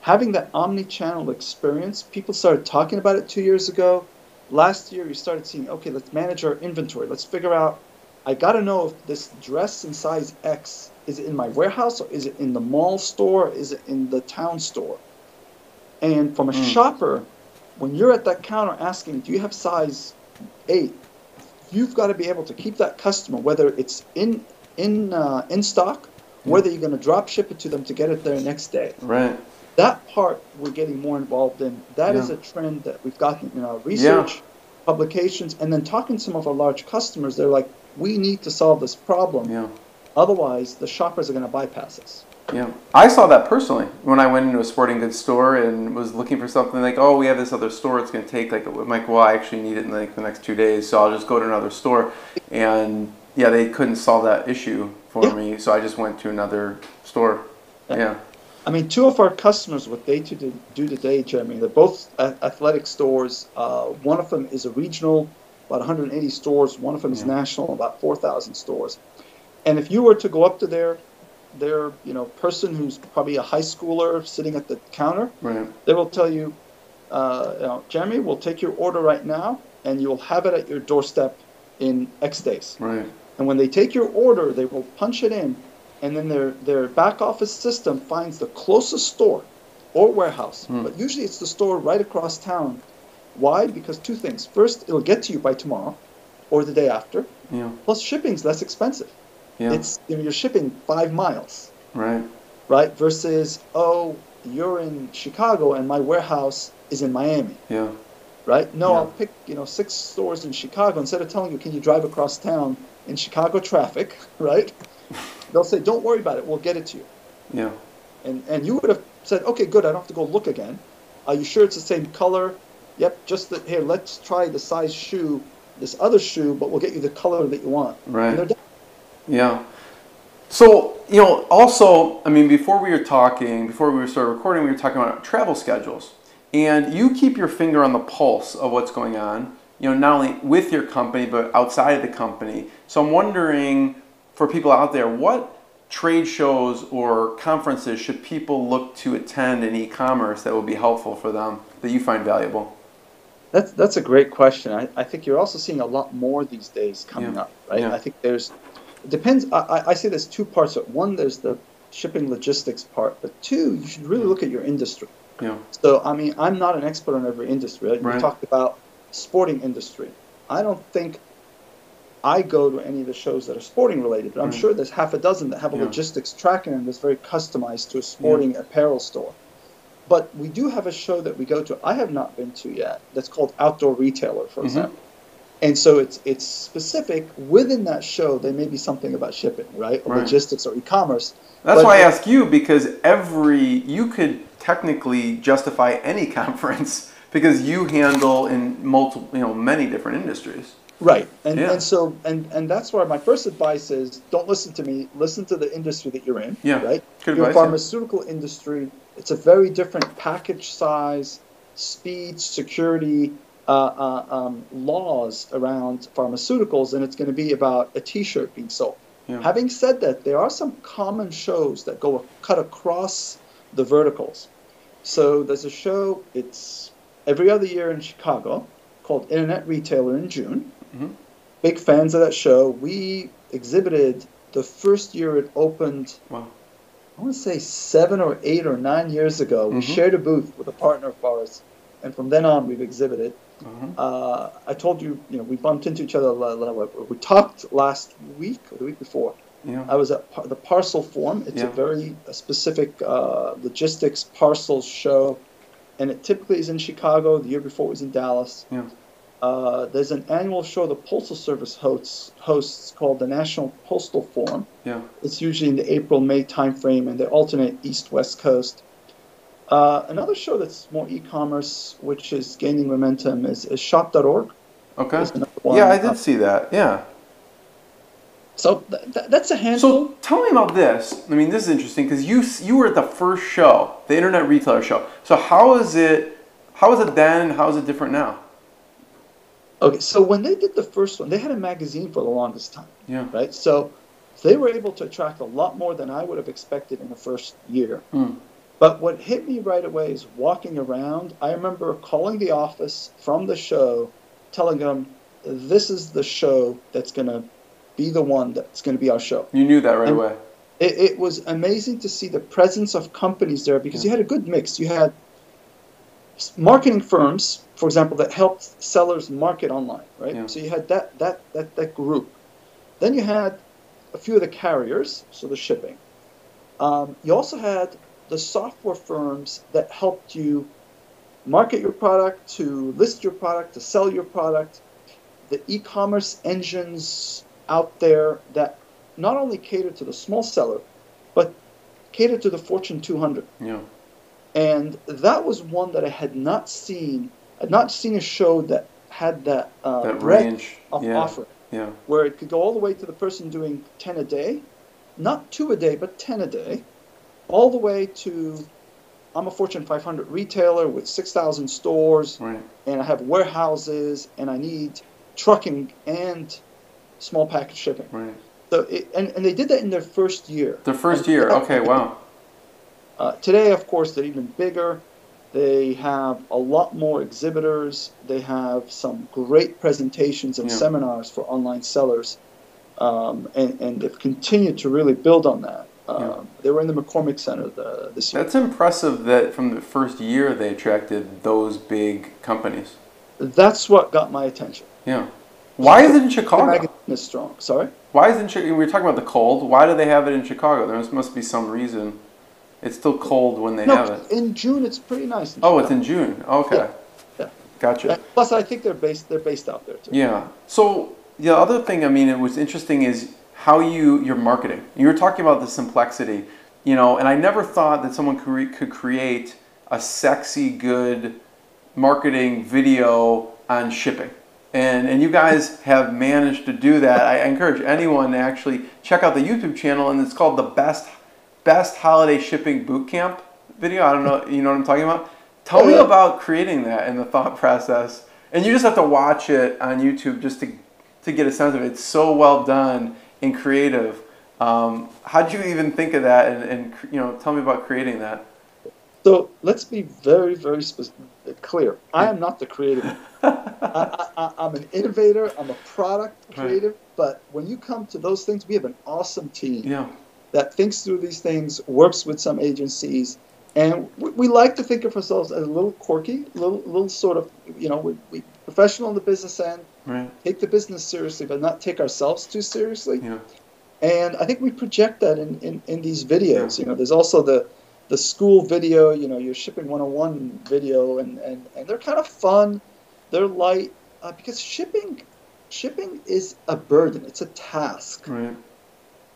having that omni-channel experience, people started talking about it 2 years ago. Last year, we started seeing, okay, let's manage our inventory. Let's figure out, I got to know if this dress in size X, is it in my warehouse or is it in the mall store? Is it in the town store? And from a shopper, when you're at that counter asking, do you have size 8? You've got to be able to keep that customer, whether it's in stock whether you're going to drop ship it to them to get it there next day. Right. That part we're getting more involved in. That is a trend that we've gotten in our research, publications, and then talking to some of our large customers. They're like, we need to solve this problem. Yeah. Otherwise, the shoppers are going to bypass us. Yeah, I saw that personally when I went into a sporting goods store and was looking for something like, oh, we have this other store. It's going to take like, I'm like, well, I actually need it in like the next 2 days, so I'll just go to another store. And yeah, they couldn't solve that issue for me, so I just went to another store. Yeah. I mean, two of our customers, what they do today, Jeremy, they're both athletic stores. One of them is a regional, about 180 stores. One of them is national, about 4,000 stores. And if you were to go up to their person who's probably a high schooler sitting at the counter, they will tell you, Jeremy, we'll take your order right now, and you'll have it at your doorstep in X days. Right. And when they take your order, they will punch it in, and then their back office system finds the closest store or warehouse. But usually it's the store right across town. Why? Because two things. First, it'll get to you by tomorrow or the day after. Yeah. Plus, shipping's less expensive. Yeah. It's you're shipping 5 miles, right? Versus you're in Chicago and my warehouse is in Miami, right? No, I'll pick 6 stores in Chicago instead of telling you can you drive across town in Chicago traffic, right? They'll say don't worry about it, we'll get it to you, and you would have said okay good, I don't have to go look again. Are you sure it's the same color? Yep, just that here. Let's try the size shoe, this other shoe, but we'll get you the color that you want, right? And they're done. Yeah. So, also, I mean, before we started recording, we were talking about travel schedules. And you keep your finger on the pulse of what's going on, not only with your company, but outside of the company. So I'm wondering, for people out there, what trade shows or conferences should people look to attend in e-commerce that will be helpful for them, that you find valuable? That's a great question. I think you're also seeing a lot more these days coming up, right? Yeah. I think it depends. I say there's two parts. One, there's the shipping logistics part, but two, you should really look at your industry. Yeah. So, I mean, I'm not an expert on every industry. Like we talked about sporting industry. I don't think I go to any of the shows that are sporting related, but I'm sure there's half a dozen that have a logistics track in them that's very customized to a sporting apparel store. But we do have a show that we go to, I have not been to yet, that's called Outdoor Retailer, for example. And so it's specific. Within that show, there may be something about shipping, right? Or logistics or e-commerce. That's why I ask you, because you could technically justify any conference because you handle in multiple, many different industries. Right. And that's why my first advice is don't listen to me, listen to the industry that you're in. Yeah. Right? Good advice, pharmaceutical industry, it's a very different package size, speed, security, laws around pharmaceuticals, and it's going to be about a T-shirt being sold. Yeah. Having said that, there are some common shows that go cut across the verticals. So there's a show, it's every other year in Chicago, called Internet Retailer in June. Big fans of that show. We exhibited the first year it opened, I want to say 7 or 8 or 9 years ago. We shared a booth with a partner of ours, and from then on we've exhibited. I told you, we bumped into each other. We talked last week or the week before. I was at the Parcel Forum. It's a very specific logistics parcels show, and it typically is in Chicago. The year before it was in Dallas. There's an annual show the Postal Service hosts called the National Postal Forum. It's usually in the April-May timeframe, and they alternate East-West Coast. Another show that's more e-commerce, which is gaining momentum, is shop.org. Okay. Yeah, I did see that. Yeah. So that's a handful. So tell me about this. I mean, this is interesting because you were at the first show, the Internet Retailer show. So how was it then? How is it different now? Okay. So when they did the first one, they had a magazine for the longest time. Yeah. Right. So they were able to attract a lot more than I would have expected in the first year. But what hit me right away is walking around. I remember calling the office from the show, telling them, this is the show that's going to be the one that's going to be our show. You knew that right away. It was amazing to see the presence of companies there because you had a good mix. You had marketing firms, for example, that helped sellers market online, right? So you had that group. Then you had a few of the carriers, so the shipping. You also had the software firms that helped you market your product, to list your product, to sell your product, the e-commerce engines out there that not only cater to the small seller, but cater to the Fortune 200. Yeah. And that was one that I had not seen. I'd not seen a show that had that breadth range of offer, where it could go all the way to the person doing 10 a day, not 2 a day, but 10 a day, all the way to I'm a Fortune 500 retailer with 6,000 stores, right, and I have warehouses, and I need trucking and small package shipping. Right. So and they did that in their first year. Their first year, okay, wow. Today, of course, they're even bigger. They have a lot more exhibitors. They have some great presentations and seminars for online sellers, and they've continued to really build on that. They were in the McCormick Center this year. That's impressive that from the first year they attracted those big companies. That's what got my attention. Yeah. Why is it in Chicago? The magazine is strong. Sorry? Why is it in Chicago? We were talking about the cold. Why do they have it in Chicago? There must be some reason. It's still cold when they have it. In June, it's pretty nice. Oh, it's in June. Okay. Yeah. Yeah. Gotcha. And plus, I think they're based out there, too. Yeah. So the other thing, I mean, it was interesting is how your marketing. You were talking about the complexity, you know, and I never thought that someone could create a sexy, good marketing video on shipping. And you guys have managed to do that. I encourage anyone to actually check out the YouTube channel, and it's called the Best Holiday Shipping Bootcamp video. I don't know, you know what I'm talking about? Tell me about creating that and the thought process. And you just have to watch it on YouTube just to get a sense of it. It's so well done and creative. How did you even think of that? And you know, tell me about creating that. So let's be very, very clear. I am not the creative. I'm an innovator. I'm a product creative. Right. But when you come to those things, we have an awesome team that thinks through these things, works with some agencies. And we like to think of ourselves as a little quirky, little sort of, you know, we professional in the business end, right, take the business seriously, but not take ourselves too seriously. Yeah. And I think we project that in these videos. Yeah. You know, there's also the school video, you know, your Shipping 101 video, and they're kind of fun. They're light, because shipping is a burden. It's a task. Right.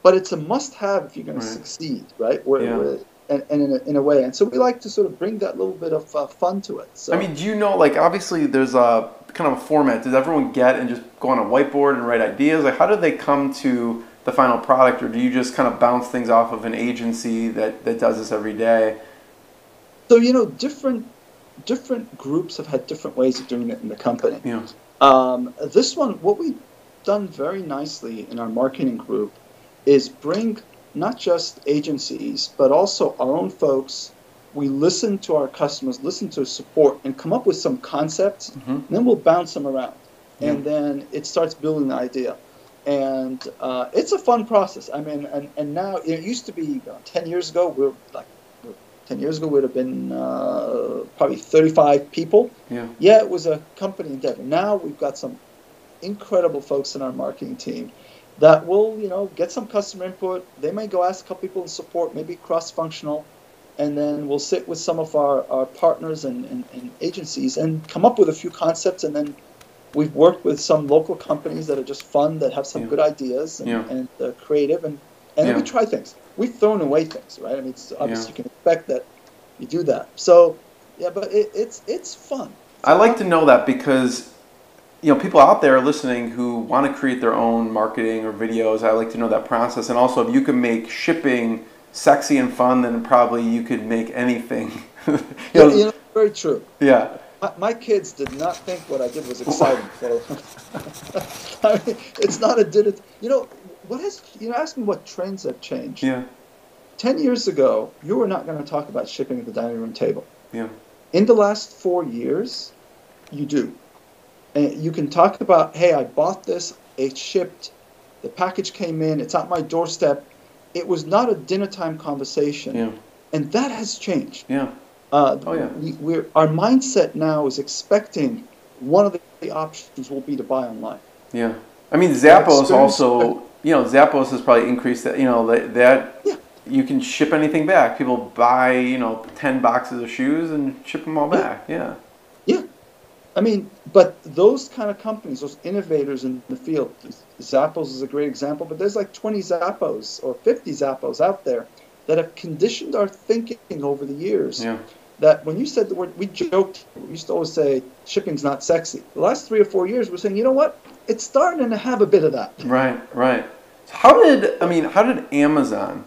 But it's a must-have if you're going to succeed, right? In a way. And so we like to sort of bring that little bit of fun to it. So. I mean, do you know, like, obviously there's a kind of a format. Does everyone get and just go on a whiteboard and write ideas? Like, how do they come to the final product? Or do you just kind of bounce things off of an agency that does this every day? So, you know, different groups have had different ways of doing it in the company. Yeah. This one, what we've done very nicely in our marketing group is bring not just agencies, but also our own folks. We listen to our customers, listen to support, and come up with some concepts, and then we'll bounce them around. Yeah. And then it starts building the idea. And it's a fun process. I mean, and now, it used to be 10 years ago, we'd have been probably 35 people. Yeah. Yeah, it was a company endeavor. Now we've got some incredible folks in our marketing team that will, you know, get some customer input. They may go ask a couple people in support, maybe cross-functional, and then we'll sit with some of our partners and agencies and come up with a few concepts. And then we've worked with some local companies that are just fun, that have some good ideas and they're creative. And then we try things. We've thrown away things, right? I mean, it's obviously you can expect that you do that. So, yeah, but it's fun. I like to know that because, you know, people out there listening who want to create their own marketing or videos, I like to know that process. And also, if you can make shipping sexy and fun, then probably you could make anything. you know, very true. Yeah. My kids did not think what I did was exciting. So I mean, it's not a did it. You know, ask me what trends have changed. Yeah. 10 years ago, you were not going to talk about shipping at the dining room table. Yeah. In the last 4 years, you do. And you can talk about, hey, I bought this, it shipped, the package came in, it's at my doorstep. It was not a dinner time conversation. Yeah. And that has changed. Yeah. Our mindset now is expecting one of the options will be to buy online. Yeah. I mean, Zappos also, you know, Zappos has probably increased that, you know, that you can ship anything back. People buy, 10 boxes of shoes and ship them all back. Yeah. Yeah. I mean, but those kind of companies, those innovators in the field, Zappos is a great example, but there's like 20 Zappos or 50 Zappos out there that have conditioned our thinking over the years. Yeah. That when you said the word, we joked, we used to always say, shipping's not sexy. The last 3 or 4 years, we're saying, you know what? It's starting to have a bit of that. Right, right. So how did Amazon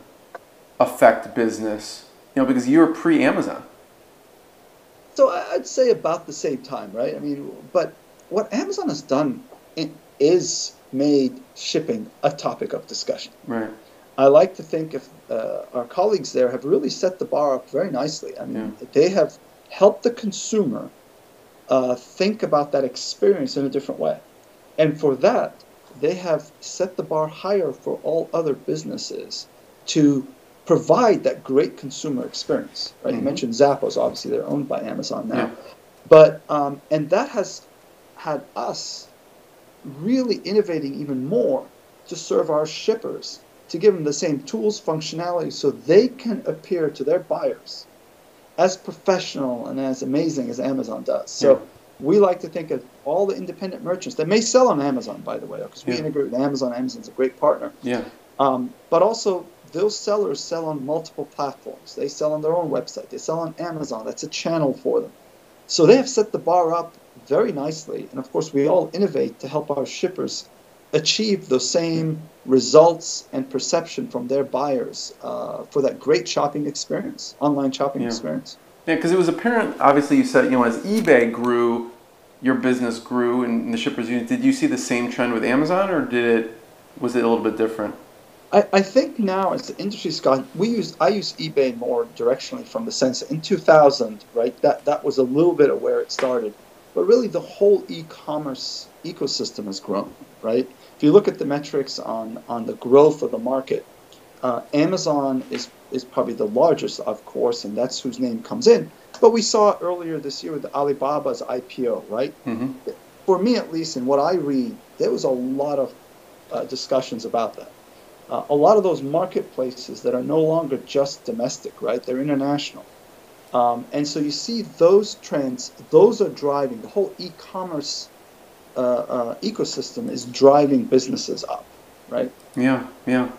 affect business? Because you were pre-Amazon. So I'd say about the same time, right? But what Amazon has done is made shipping a topic of discussion. Right. I like to think if our colleagues there have really set the bar up very nicely. They have helped the consumer think about that experience in a different way. And for that, they have set the bar higher for all other businesses to provide that great consumer experience. Right? Mm-hmm. You mentioned Zappos. Obviously, they're owned by Amazon now. Yeah. But and that has had us really innovating even more to serve our shippers, to give them the same tools, functionality, so they can appear to their buyers as professional and as amazing as Amazon does. So we like to think of all the independent merchants that may sell on Amazon, by the way, because we integrate with Amazon. Amazon's a great partner. Yeah. But also, those sellers sell on multiple platforms. They sell on their own website. They sell on Amazon. That's a channel for them. So they have set the bar up very nicely. And, of course, we all innovate to help our shippers achieve those same results and perception from their buyers for that great shopping experience, online shopping experience. Yeah, because it was apparent, obviously, you said, as eBay grew, your business grew and the shippers unit. Did you see the same trend with Amazon, or was it a little bit different? I think now, as the industry's gone, I use eBay more directionally from the sense in 2000, right? That was a little bit of where it started. But really, the whole e-commerce ecosystem has grown, right? If you look at the metrics on the growth of the market, Amazon is probably the largest, of course, and that's whose name comes in. But we saw earlier this year with Alibaba's IPO, right? Mm-hmm. For me, at least, in what I read, there was a lot of discussions about that. A lot of those marketplaces that are no longer just domestic, right? They're international. And so you see those trends, those are driving the whole e-commerce ecosystem is driving businesses up, right? Yeah, yeah.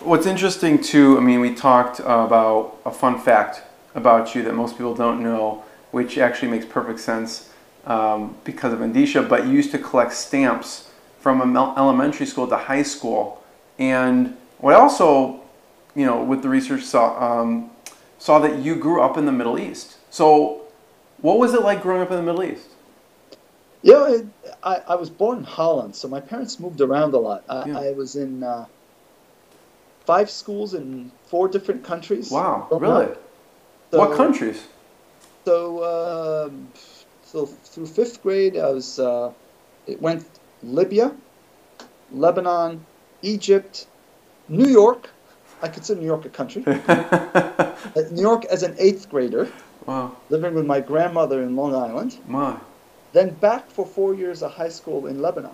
What's interesting too, we talked about a fun fact about you that most people don't know, which actually makes perfect sense because of Endicia, but you used to collect stamps from elementary school to high school. And what also, with the research saw that you grew up in the Middle East. So what was it like growing up in the Middle East? Yeah, I was born in Holland, so my parents moved around a lot. I was in 5 schools in 4 different countries. Wow, really? So, what countries? So, so through 5th grade, it went Libya, Lebanon, Egypt, New York. I consider New York a country. New York as an 8th grader. Wow. Living with my grandmother in Long Island. My. Then back for 4 years of high school in Lebanon.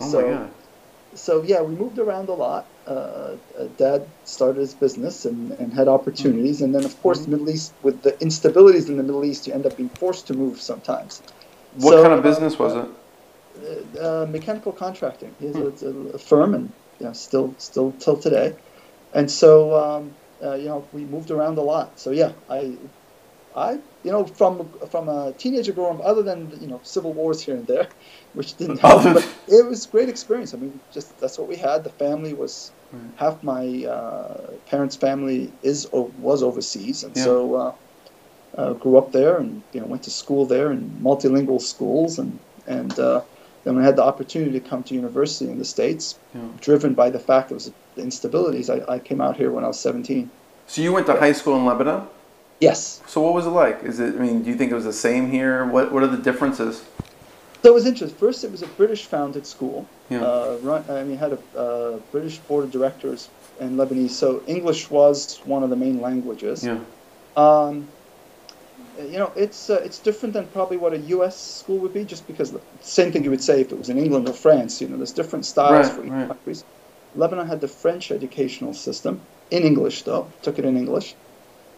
Oh, my God. So, yeah, we moved around a lot. Dad started his business and had opportunities. Mm-hmm. And then, of course, the Middle East, with the instabilities in the Middle East, you end up being forced to move sometimes. What kind of business was it? Mechanical contracting. It's a firm, and still till today. And so, we moved around a lot. So, yeah, I from a teenager growing up, other than, civil wars here and there, which didn't happen, but it was a great experience. Just that's what we had. The family was, half my parents' family was overseas. And so grew up there and, went to school there in multilingual schools. And then when I had the opportunity to come to university in the States, driven by the fact it was the instabilities, I came out here when I was 17. So you went to high school in Lebanon? Yes. So what was it like? Do you think it was the same here? What are the differences? So it was interesting. First, it was a British-founded school. Yeah. Had a British board of directors and Lebanese, so English was one of the main languages. Yeah. It's different than probably what a U.S. school would be, just because the same thing you would say if it was in England or France. There's different styles for each countries. Lebanon had the French educational system. in English though. Took it in English.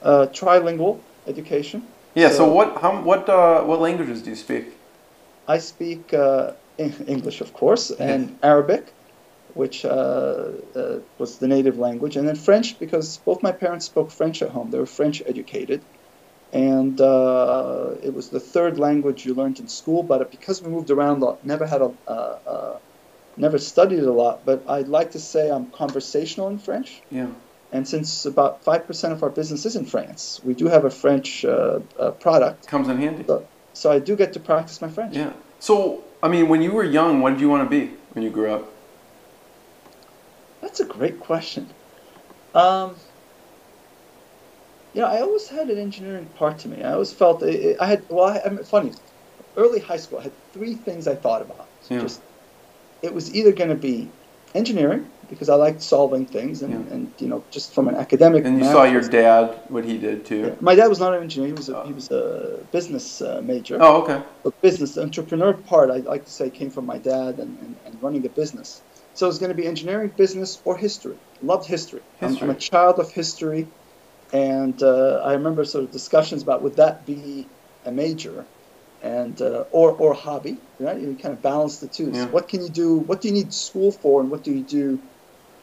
Trilingual education. Yeah. So, what languages do you speak? I speak English, of course, and Arabic, which was the native language, and then French, because both my parents spoke French at home. They were French educated, and it was the third language you learned in school. But because we moved around a lot, never studied a lot. But I'd like to say I'm conversational in French. Yeah. And since about 5% of our business is in France, we do have a French product. Comes in handy. So I do get to practice my French. Yeah. So, I mean, when you were young, what did you want to be when you grew up? That's a great question. I always had an engineering part to me. I always felt funny. Early high school, I had three things I thought about. So it was either going to be engineering, because I liked solving things, and just from an academic. And you saw your dad, what he did too. Yeah. My dad was not an engineer. He was a business major. Oh, okay. But business, the entrepreneur part, I like to say, came from my dad and running a business. So it was going to be engineering, business, or history. Loved history. I'm a child of history, and I remember sort of discussions about would that be a major, and or hobby. Right? You kind of balance the two. Yeah. So what can you do? What do you need school for, and what do you do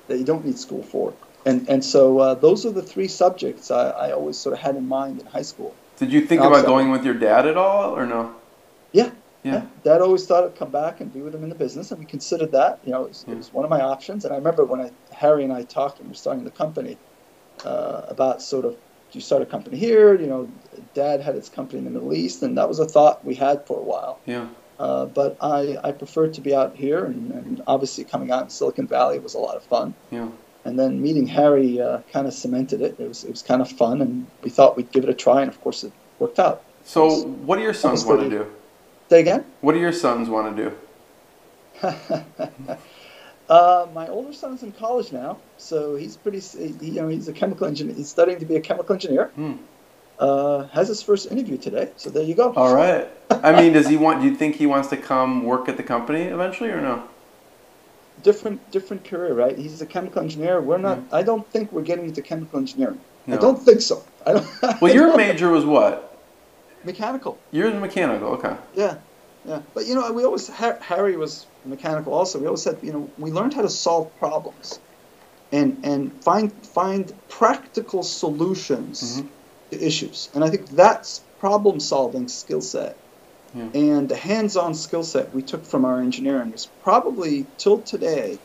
that you don't need school for? And so those are the three subjects I always sort of had in mind in high school. Did you think about going with your dad at all, or no? Yeah. Yeah. Dad always thought I'd come back and be with him in the business, and we considered that. It was one of my options. And I remember when Harry and I talked and we were starting the company about sort of, do you start a company here? Dad had his company in the Middle East, and that was a thought we had for a while. Yeah. But I preferred to be out here, and obviously coming out in Silicon Valley was a lot of fun. Yeah. And then meeting Harry kind of cemented it. It was kind of fun, and we thought we'd give it a try, and of course it worked out. So what do your sons want to do? Say again? What do your sons want to do? My older son's in college now, so he's he's a chemical engineer. He's studying to be a chemical engineer. Mm. Has his first interview today, so there you go. All right. I mean, do you think he wants to come work at the company eventually, or no? Different career, right? He's a chemical engineer. We're not. I don't think we're getting into chemical engineering. No. I don't think so. Well, your major was what? Mechanical. You're in mechanical, okay. Yeah. But we always Harry was mechanical also. We always said we learned how to solve problems, and find practical solutions to issues. And I think that's problem solving skill set, and the hands-on skill set we took from our engineering is probably till today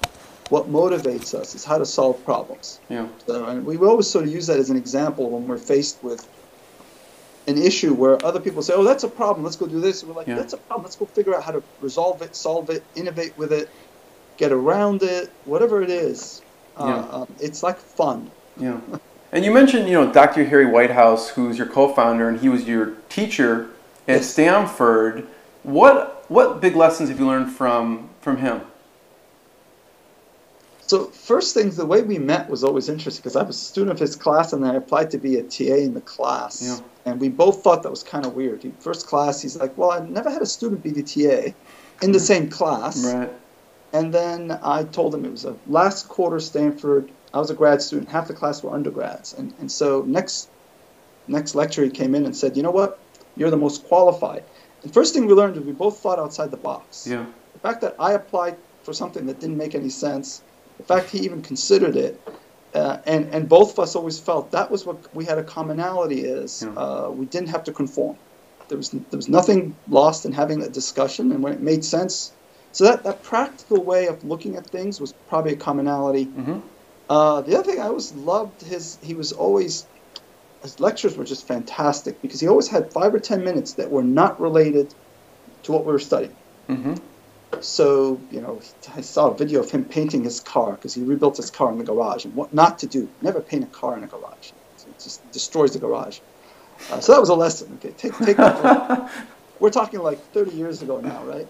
what motivates us is how to solve problems. Yeah. So, and we always sort of use that as an example when we're faced with an issue where other people say, oh, that's a problem, let's go do this. And we're like, that's a problem, let's go figure out how to resolve it, solve it, innovate with it, get around it, whatever it is. It's like fun. Yeah. And you mentioned, Dr. Harry Whitehouse, who's your co-founder, and he was your teacher at Stanford. What big lessons have you learned from him? So first things, the way we met was always interesting because I was a student of his class and I applied to be a TA in the class. Yeah. And we both thought that was kind of weird. First class, he's like, well, I've never had a student be the TA in the same class. Right. And then I told him it was a last quarter Stanford. I was a grad student. Half the class were undergrads. And so next lecture he came in and said, you know what? You're the most qualified. And first thing we learned is we both thought outside the box. Yeah. The fact that I applied for something that didn't make any sense, the fact he even considered it, and both of us always felt that was what we had a commonality is. Yeah. We didn't have to conform. There was nothing lost in having that discussion, and when it made sense. So that practical way of looking at things was probably a commonality. Mm-hmm. The other thing I always loved, his lectures were just fantastic because he always had 5 or 10 minutes that were not related to what we were studying. Mm-hmm. So, I saw a video of him painting his car because he rebuilt his car in the garage and what not to do. Never paint a car in a garage. It just destroys the garage. So that was a lesson. Okay, take that. We're talking like 30 years ago now, right?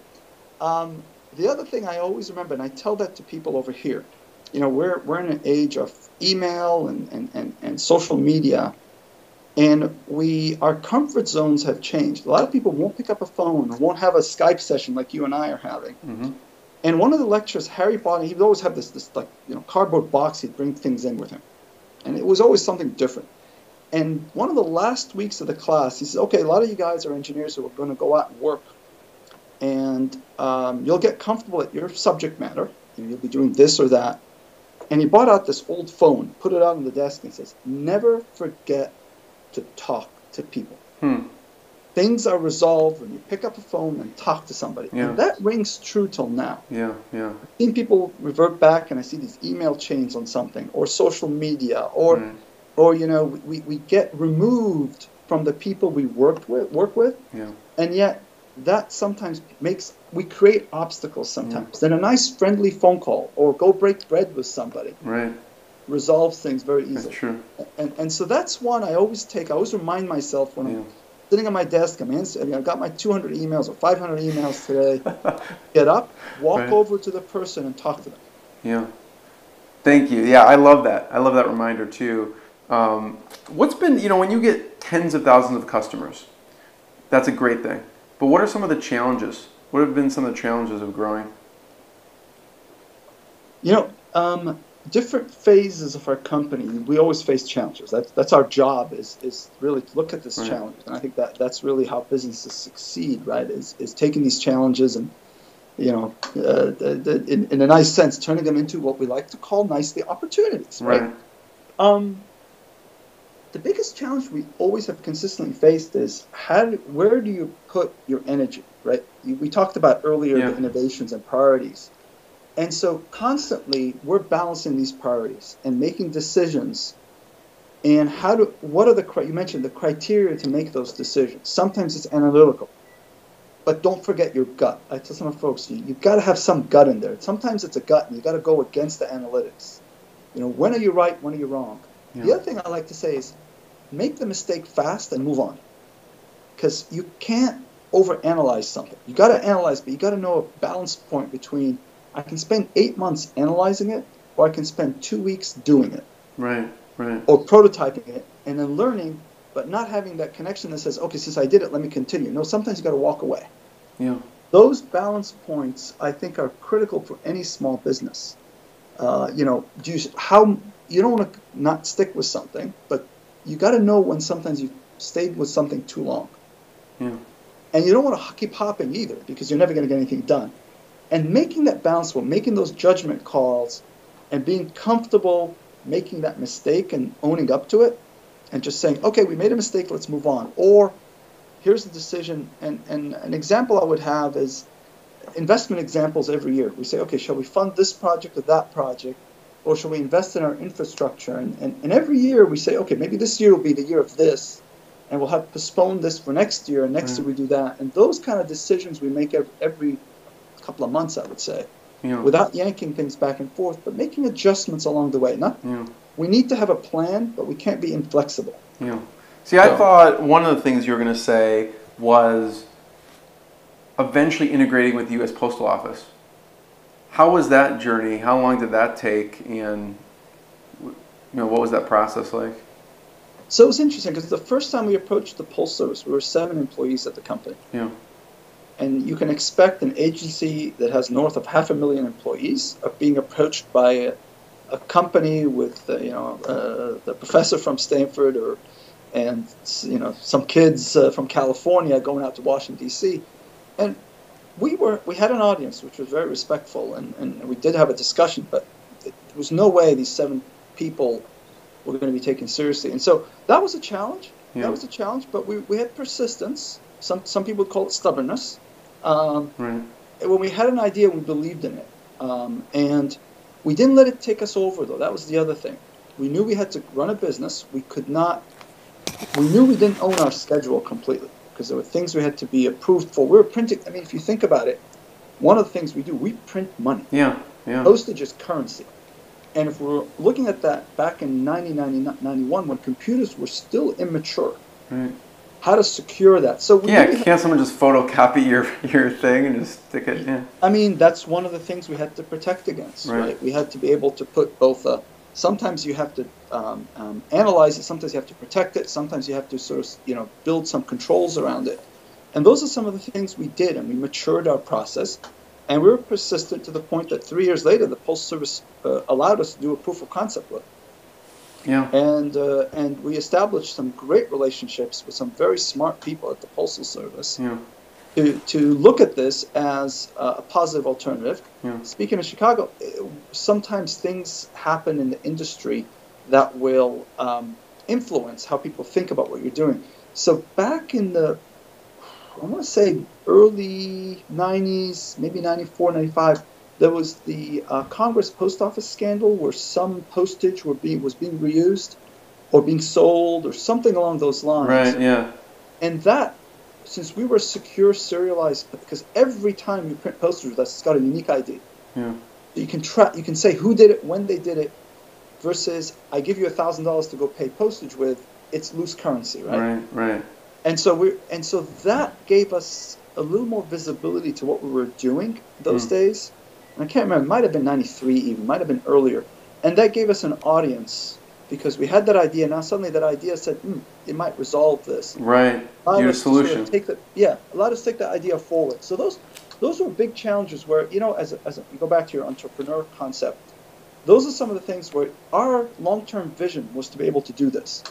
The other thing I always remember, and I tell that to people over here, we're in an age of email and social media, and our comfort zones have changed. A lot of people won't pick up a phone, won't have a Skype session like you and I are having. Mm-hmm. And one of the lectures Harry bought, he'd always have this like cardboard box he'd bring things in with him. And it was always something different. And one of the last weeks of the class, he says, okay, a lot of you guys are engineers who are going to go out and work. And you'll get comfortable at your subject matter. And you'll be doing this or that. And he brought out this old phone, put it out on the desk, and says, never forget to talk to people. Hmm. Things are resolved when you pick up a phone and talk to somebody. Yeah. And that rings true till now. Yeah, yeah. I've seen people revert back, and I see these email chains on something, or social media, or, you know, we get removed from the people we work with, yeah. And yet that sometimes makes, we create obstacles sometimes. Yeah. Then a nice friendly phone call, or go break bread with somebody. Right. Resolves things very easily. That's true. And so that's one I always take. I always remind myself when I'm sitting at my desk, I've got my 200 emails or 500 emails today. Get up, walk over to the person and talk to them. Yeah. Thank you. Yeah, I love that. I love that reminder too. What's been, you know, when you get tens of thousands of customers, that's a great thing. But what are some of the challenges? What have been some of the challenges of growing? You know, different phases of our company, we always face challenges. That's our job, is really to look at this challenge. And I think that's really how businesses succeed, right, is taking these challenges and, you know, in a nice sense, turning them into what we like to call nicely opportunities, right? The biggest challenge we always have consistently faced is where do you put your energy, right? We talked about earlier the innovations and priorities. And so constantly we're balancing these priorities and making decisions. And what are you mentioned the criteria to make those decisions. Sometimes it's analytical, but don't forget your gut. I tell some folks, you've got to have some gut in there. Sometimes it's a gut and you've got to go against the analytics. You know, when are you right, when are you wrong? Yeah. The other thing I like to say is make the mistake fast and move on, because you can't overanalyze something. You've got to analyze, but you've got to know a balance point between I can spend 8 months analyzing it, or I can spend 2 weeks doing it. Right, right. Or prototyping it and then learning, but not having that connection that says, okay, since I did it, let me continue. No, sometimes you've got to walk away. Yeah. Those balance points, I think, are critical for any small business. You know, you don't want to not stick with something, but you got to know when sometimes you've stayed with something too long. Yeah. And you don't want to keep hopping either, because you're never going to get anything done. And making that balance, making those judgment calls and being comfortable making that mistake and owning up to it and just saying, okay, we made a mistake, let's move on. Or here's the decision. And an example I would have is investment examples every year. We say, okay, shall we fund this project or that project? Or shall we invest in our infrastructure? And every year we say, okay, maybe this year will be the year of this. And we'll have postponed this for next year. And next year we do that. And those kind of decisions we make every couple of months, I would say, without yanking things back and forth, but making adjustments along the way. We need to have a plan, but we can't be inflexible. See, I thought one of the things you were going to say was eventually integrating with the U.S. Postal Office. How was that journey? How long did that take? And you know, what was that process like? So it was interesting, because the first time we approached the Postal Service, we were 7 employees at the company. And you can expect an agency that has north of 500,000 employees of being approached by a company with, you know, the professor from Stanford, and you know, some kids from California going out to Washington D.C. And we had an audience which was very respectful, and we did have a discussion, but there was no way these 7 people were going to be taken seriously. And so that was a challenge. That was a challenge, but we had persistence. Some people call it stubbornness. When we had an idea, we believed in it. And we didn't let it take us over, though. That was the other thing. We knew we had to run a business. We knew we didn't own our schedule completely, because there were things we had to be approved for. We were printing, I mean, if you think about it, one of the things we do, we print money. Postage is currency. And if we're looking at that back in 1991, when computers were still immature, how to secure that. So can't someone just photocopy your thing and just stick it? I mean, that's one of the things we had to protect against, right? We had to be able to put both sometimes you have to analyze it, sometimes you have to protect it, sometimes you have to sort of, you know, build some controls around it. And those are some of the things we did, and we matured our process, and we were persistent to the point that 3 years later, the Postal Service allowed us to do a proof of concept with. Yeah. And we established some great relationships with some very smart people at the Postal Service. Yeah. To look at this as a positive alternative. Yeah. Speaking of Chicago, sometimes things happen in the industry that will influence how people think about what you're doing. So back in the, I want to say early 90s, maybe 94, 95, there was the Congress Post Office scandal where some postage was being reused or being sold or something along those lines. Right, yeah. And that, since we were secure serialized, because every time you print postage with us, it's got a unique ID. Yeah. You can track, you can say who did it, when they did it, versus I give you $1,000 to go pay postage with, it's loose currency, right? Right, right. And so that gave us a little more visibility to what we were doing those days. And I can't remember, it might have been 93 even, might have been earlier. And that gave us an audience. Because we had that idea, now suddenly that idea said, it might resolve this. Right, your solution. Sort of take the, yeah, allowed us to take that idea forward. So those were big challenges where, you know, as you go back to your entrepreneur concept, those are some of the things where our long-term vision was to be able to do this.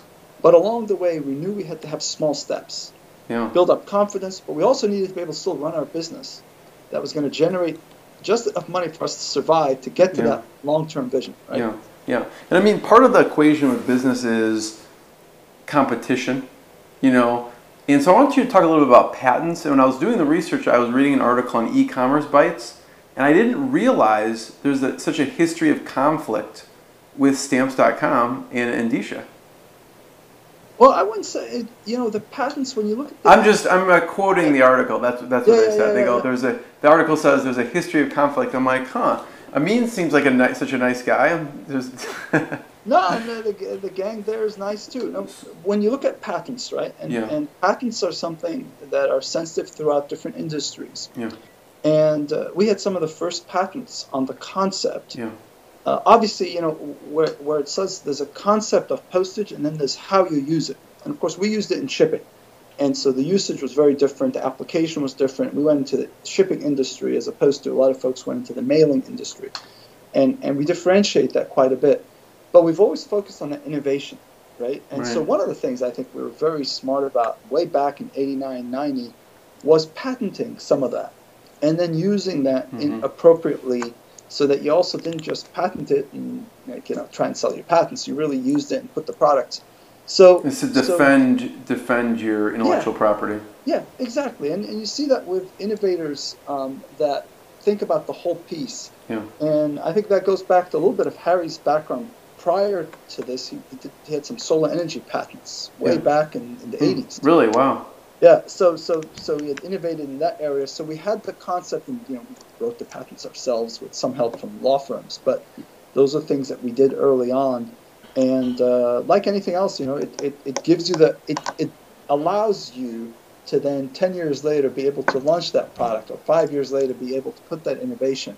But along the way, we knew we had to have small steps. Yeah. Build up confidence, but we also needed to be able to still run our business that was going to generate just enough money for us to survive to get to that long-term vision, right? Yeah. Yeah, and I mean, part of the equation with business is competition, you know, and so I want you to talk a little bit about patents. And when I was doing the research, I was reading an article on e-commerce bites, and I didn't realize there's such a history of conflict with Stamps.com and Endicia. Well, I wouldn't say, you know, the patents, when you look at the... I'm quoting the article, that's what they said. They go, the article says there's a history of conflict. I'm like, huh. Amine seems like such a nice guy. No, the gang there is nice too. No, when you look at patents, right, and patents are something that are sensitive throughout different industries. Yeah. And we had some of the first patents on the concept. Yeah. Obviously, you know, where it says there's a concept of postage and then there's how you use it. And of course, we used it in shipping. And so the usage was very different, the application was different. We went into the shipping industry as opposed to a lot of folks went into the mailing industry. And we differentiate that quite a bit. But we've always focused on that innovation, right? And so one of the things I think we were very smart about way back in 89, 90 was patenting some of that and then using that appropriately so that you also didn't just patent it and try and sell your patents. You really used it and put the products. So it's to defend your intellectual property. Yeah, exactly. And you see that with innovators that think about the whole piece. Yeah. And I think that goes back to a little bit of Harry's background. Prior to this, he had some solar energy patents way back in the 80s. Really? Wow. Yeah. So we had innovated in that area. So we had the concept, and we wrote the patents ourselves with some help from law firms. But those are things that we did early on. And like anything else, it gives you it allows you to then 10 years later be able to launch that product, or 5 years later be able to put that innovation.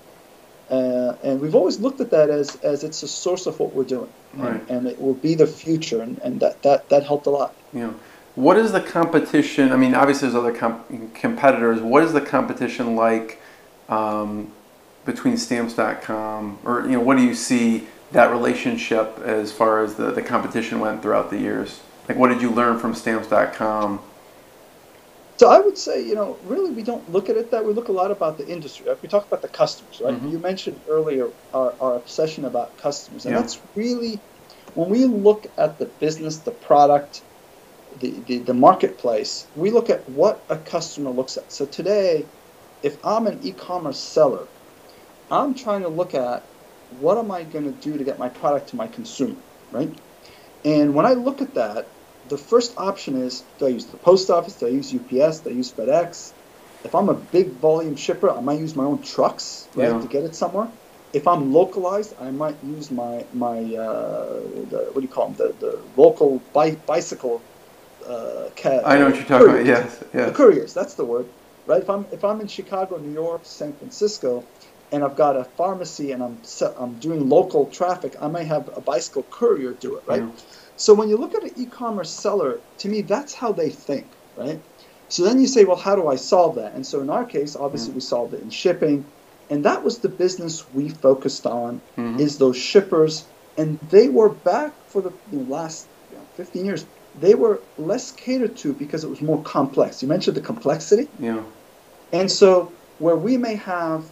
And we've always looked at that as it's a source of what we're doing, and it will be the future, and that helped a lot. Yeah. What is the competition? I mean, obviously there's other competitors. What is the competition like between Stamps.com, or what do you see? That relationship as far as the competition went throughout the years? Like, what did you learn from Stamps.com? So I would say, really we don't look at it that way. We look a lot about the industry. Like we talk about the customers, right? Mm-hmm. You mentioned earlier our obsession about customers. And that's really, when we look at the business, the product, the marketplace, we look at what a customer looks at. So today, if I'm an e-commerce seller, I'm trying to look at what am I going to do to get my product to my consumer, right? And when I look at that, the first option is, do I use the post office? Do I use UPS? Do I use FedEx? If I'm a big volume shipper, I might use my own trucks, right, to get it somewhere. If I'm localized, I might use the local bicycle cab. I know what you're talking about, yes. The couriers, that's the word, right? If I'm in Chicago, New York, San Francisco, and I've got a pharmacy and I'm doing local traffic, I may have a bicycle courier do it, right? Yeah. So when you look at an e-commerce seller, to me, that's how they think, right? So then you say, well, how do I solve that? And so in our case, obviously we solved it in shipping, and that was the business we focused on, is those shippers And they were back for the last 15 years. They were less catered to because it was more complex. You mentioned the complexity. Yeah. And so where we may have,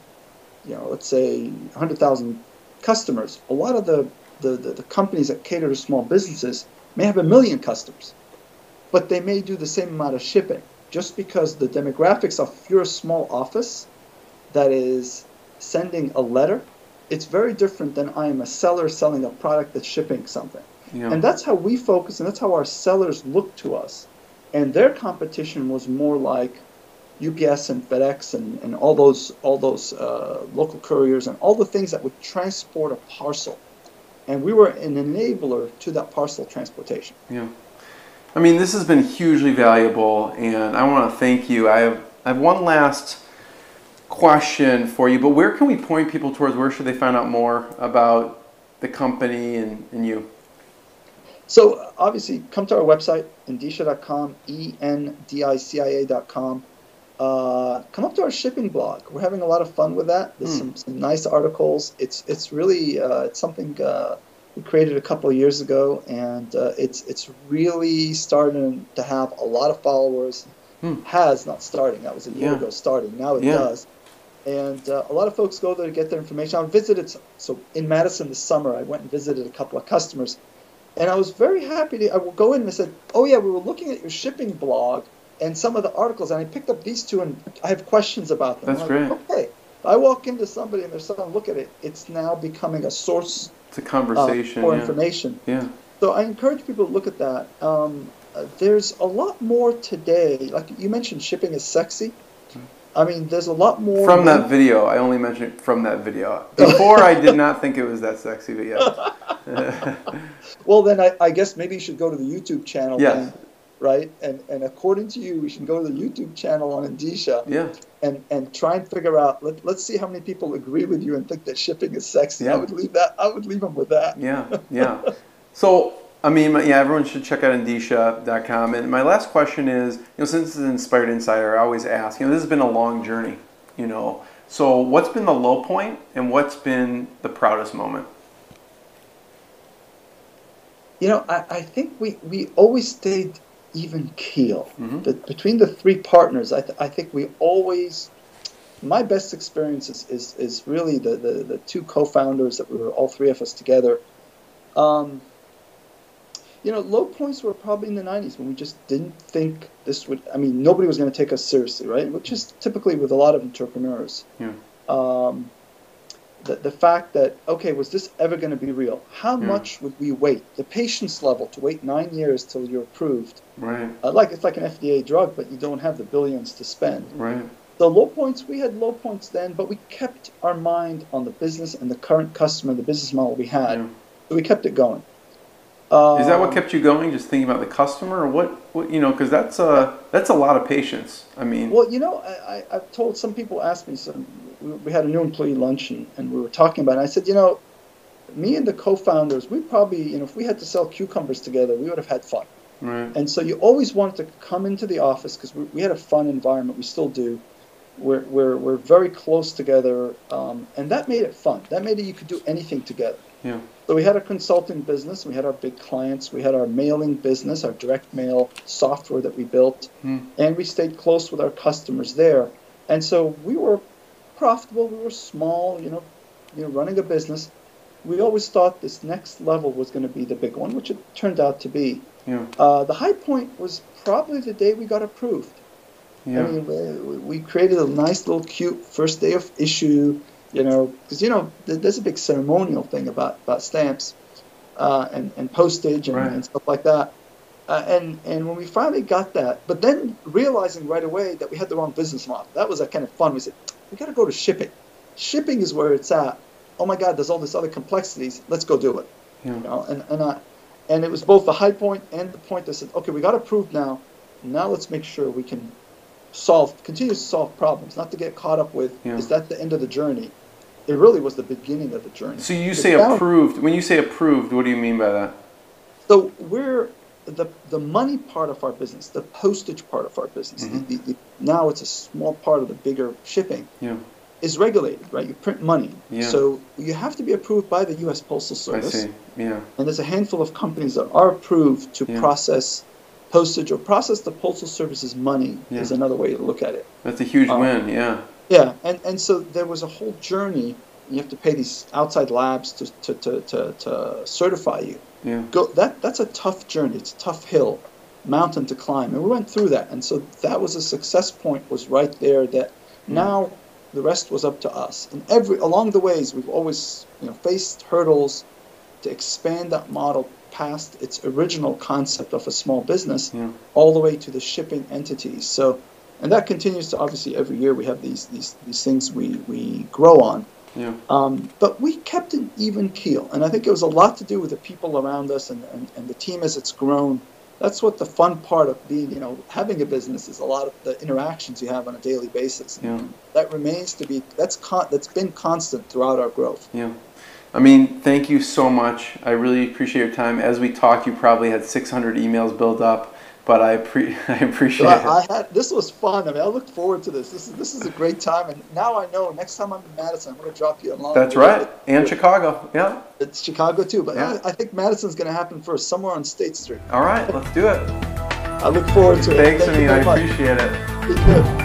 let's say 100,000 customers, a lot of the companies that cater to small businesses may have 1 million customers, but they may do the same amount of shipping just because the demographics of your small office that is sending a letter, it's very different than I am a seller selling a product that's shipping something. Yeah. And that's how we focus, and that's how our sellers look to us. And their competition was more like UPS and FedEx and all those local couriers and all the things that would transport a parcel. And we were an enabler to that parcel transportation. Yeah. I mean, this has been hugely valuable, and I want to thank you. I have one last question for you, but where can we point people towards? Where should they find out more about the company and you? So obviously, come to our website, endicia.com, endicia.com. Come up to our shipping blog. We're having a lot of fun with that. There's some nice articles. It's really it's something we created a couple of years ago, and it's really starting to have a lot of followers. Has not starting. That was a year ago starting. Now it does. And a lot of folks go there to get their information. I visited, so in Madison this summer, I went and visited a couple of customers. And I was very happy to, I will go in and I said, oh yeah, we were looking at your shipping blog and some of the articles, and I picked up these two and I have questions about them. That's great. Okay. I walk into somebody and there's someone look at it. It's now becoming a source. It's a conversation. For information. Yeah. So I encourage people to look at that. There's a lot more today. Like you mentioned, shipping is sexy. I mean, there's a lot more. From that video. I only mentioned it from that video. Before, I did not think it was that sexy, but yeah. Well, then I guess maybe you should go to the YouTube channel. Yes. Then, right? And according to you, we should go to the YouTube channel on Endicia. Yeah. And try and figure out, let's see how many people agree with you and think that shipping is sexy. Yeah. I would leave them with that. Yeah, yeah. So, I mean, everyone should check out Endicia.com. And my last question is, since it's an Inspired Insider, I always ask, this has been a long journey, So what's been the low point and what's been the proudest moment? I think we always stayed even keel. But between the three partners, I think we always, my best experience is really the two co-founders that we were all three of us together. Low points were probably in the 90s when we just didn't think this would, nobody was going to take us seriously, right? Which is typically with a lot of entrepreneurs. Yeah. The fact that, okay, was this ever going to be real? How much would we wait? The patience level to wait 9 years till you're approved. Right. It's like an FDA drug, but you don't have the billions to spend. Right. The low points, we had low points then, but we kept our mind on the business and the current customer, the business model we had. Yeah. So we kept it going. Is that what kept you going? Just thinking about the customer, or what because that's a lot of patience. I mean, well, I've told some people asked me some. We had a new employee lunch and we were talking about it. And I said, me and the co-founders, we probably if we had to sell cucumbers together, we would have had fun. Right. And so you always wanted to come into the office because we had a fun environment. We still do. We're very close together, and that made it fun. That made it you could do anything together. Yeah. So we had a consulting business, we had our big clients, we had our mailing business, our direct mail software that we built, and we stayed close with our customers there. And so we were profitable, we were small, running a business. We always thought this next level was going to be the big one, which it turned out to be. Yeah. The high point was probably the day we got approved. Yeah. I mean, we created a nice little cute first day of issue. Because, there's a big ceremonial thing about stamps and postage and, right. and stuff like that. And when we finally got that, but then realizing right away that we had the wrong business model, that was kind of fun. We said, we got to go to shipping. Shipping is where it's at. Oh, my God, there's all this other complexities. Let's go do it. Yeah. And it was both the high point and the point that said, okay, we got approved now. Now let's make sure we can continue to solve problems, not to get caught up with, is that the end of the journey? It really was the beginning of the journey. So you say approved. When you say approved, what do you mean by that? So we're the money part of our business, the postage part of our business. Now it's a small part of the bigger shipping. Yeah. is regulated, right? You print money. Yeah. So you have to be approved by the U.S. Postal Service. I see. Yeah. And there's a handful of companies that are approved to process postage or process the Postal Service's money is another way to look at it. That's a huge win, yeah. Yeah, and so there was a whole journey. You have to pay these outside labs to certify you. Yeah. That's a tough journey. It's a tough hill, mountain to climb. And we went through that. And so that was a success point, was right there, that now the rest was up to us. And along the ways, we've always faced hurdles to expand that model past its original concept of a small business all the way to the shipping entities. So, and that continues to, obviously, every year we have these things we grow on. Yeah. But we kept an even keel, and I think it was a lot to do with the people around us and the team as it's grown. That's what the fun part of being, having a business is, a lot of the interactions you have on a daily basis. Yeah. That remains to be, that's been constant throughout our growth. Yeah. Amine, thank you so much. I really appreciate your time. As we talk, you probably had 600 emails build up, but I appreciate it. This was fun. I mean, I looked forward to this. This is a great time, and now I know next time I'm in Madison, I'm going to drop you a line. That's right, and Chicago, yeah. It's Chicago too, but yeah. I think Madison's going to happen first, somewhere on State Street. All right, let's do it. I look forward to it. Thanks, Amine. I appreciate it.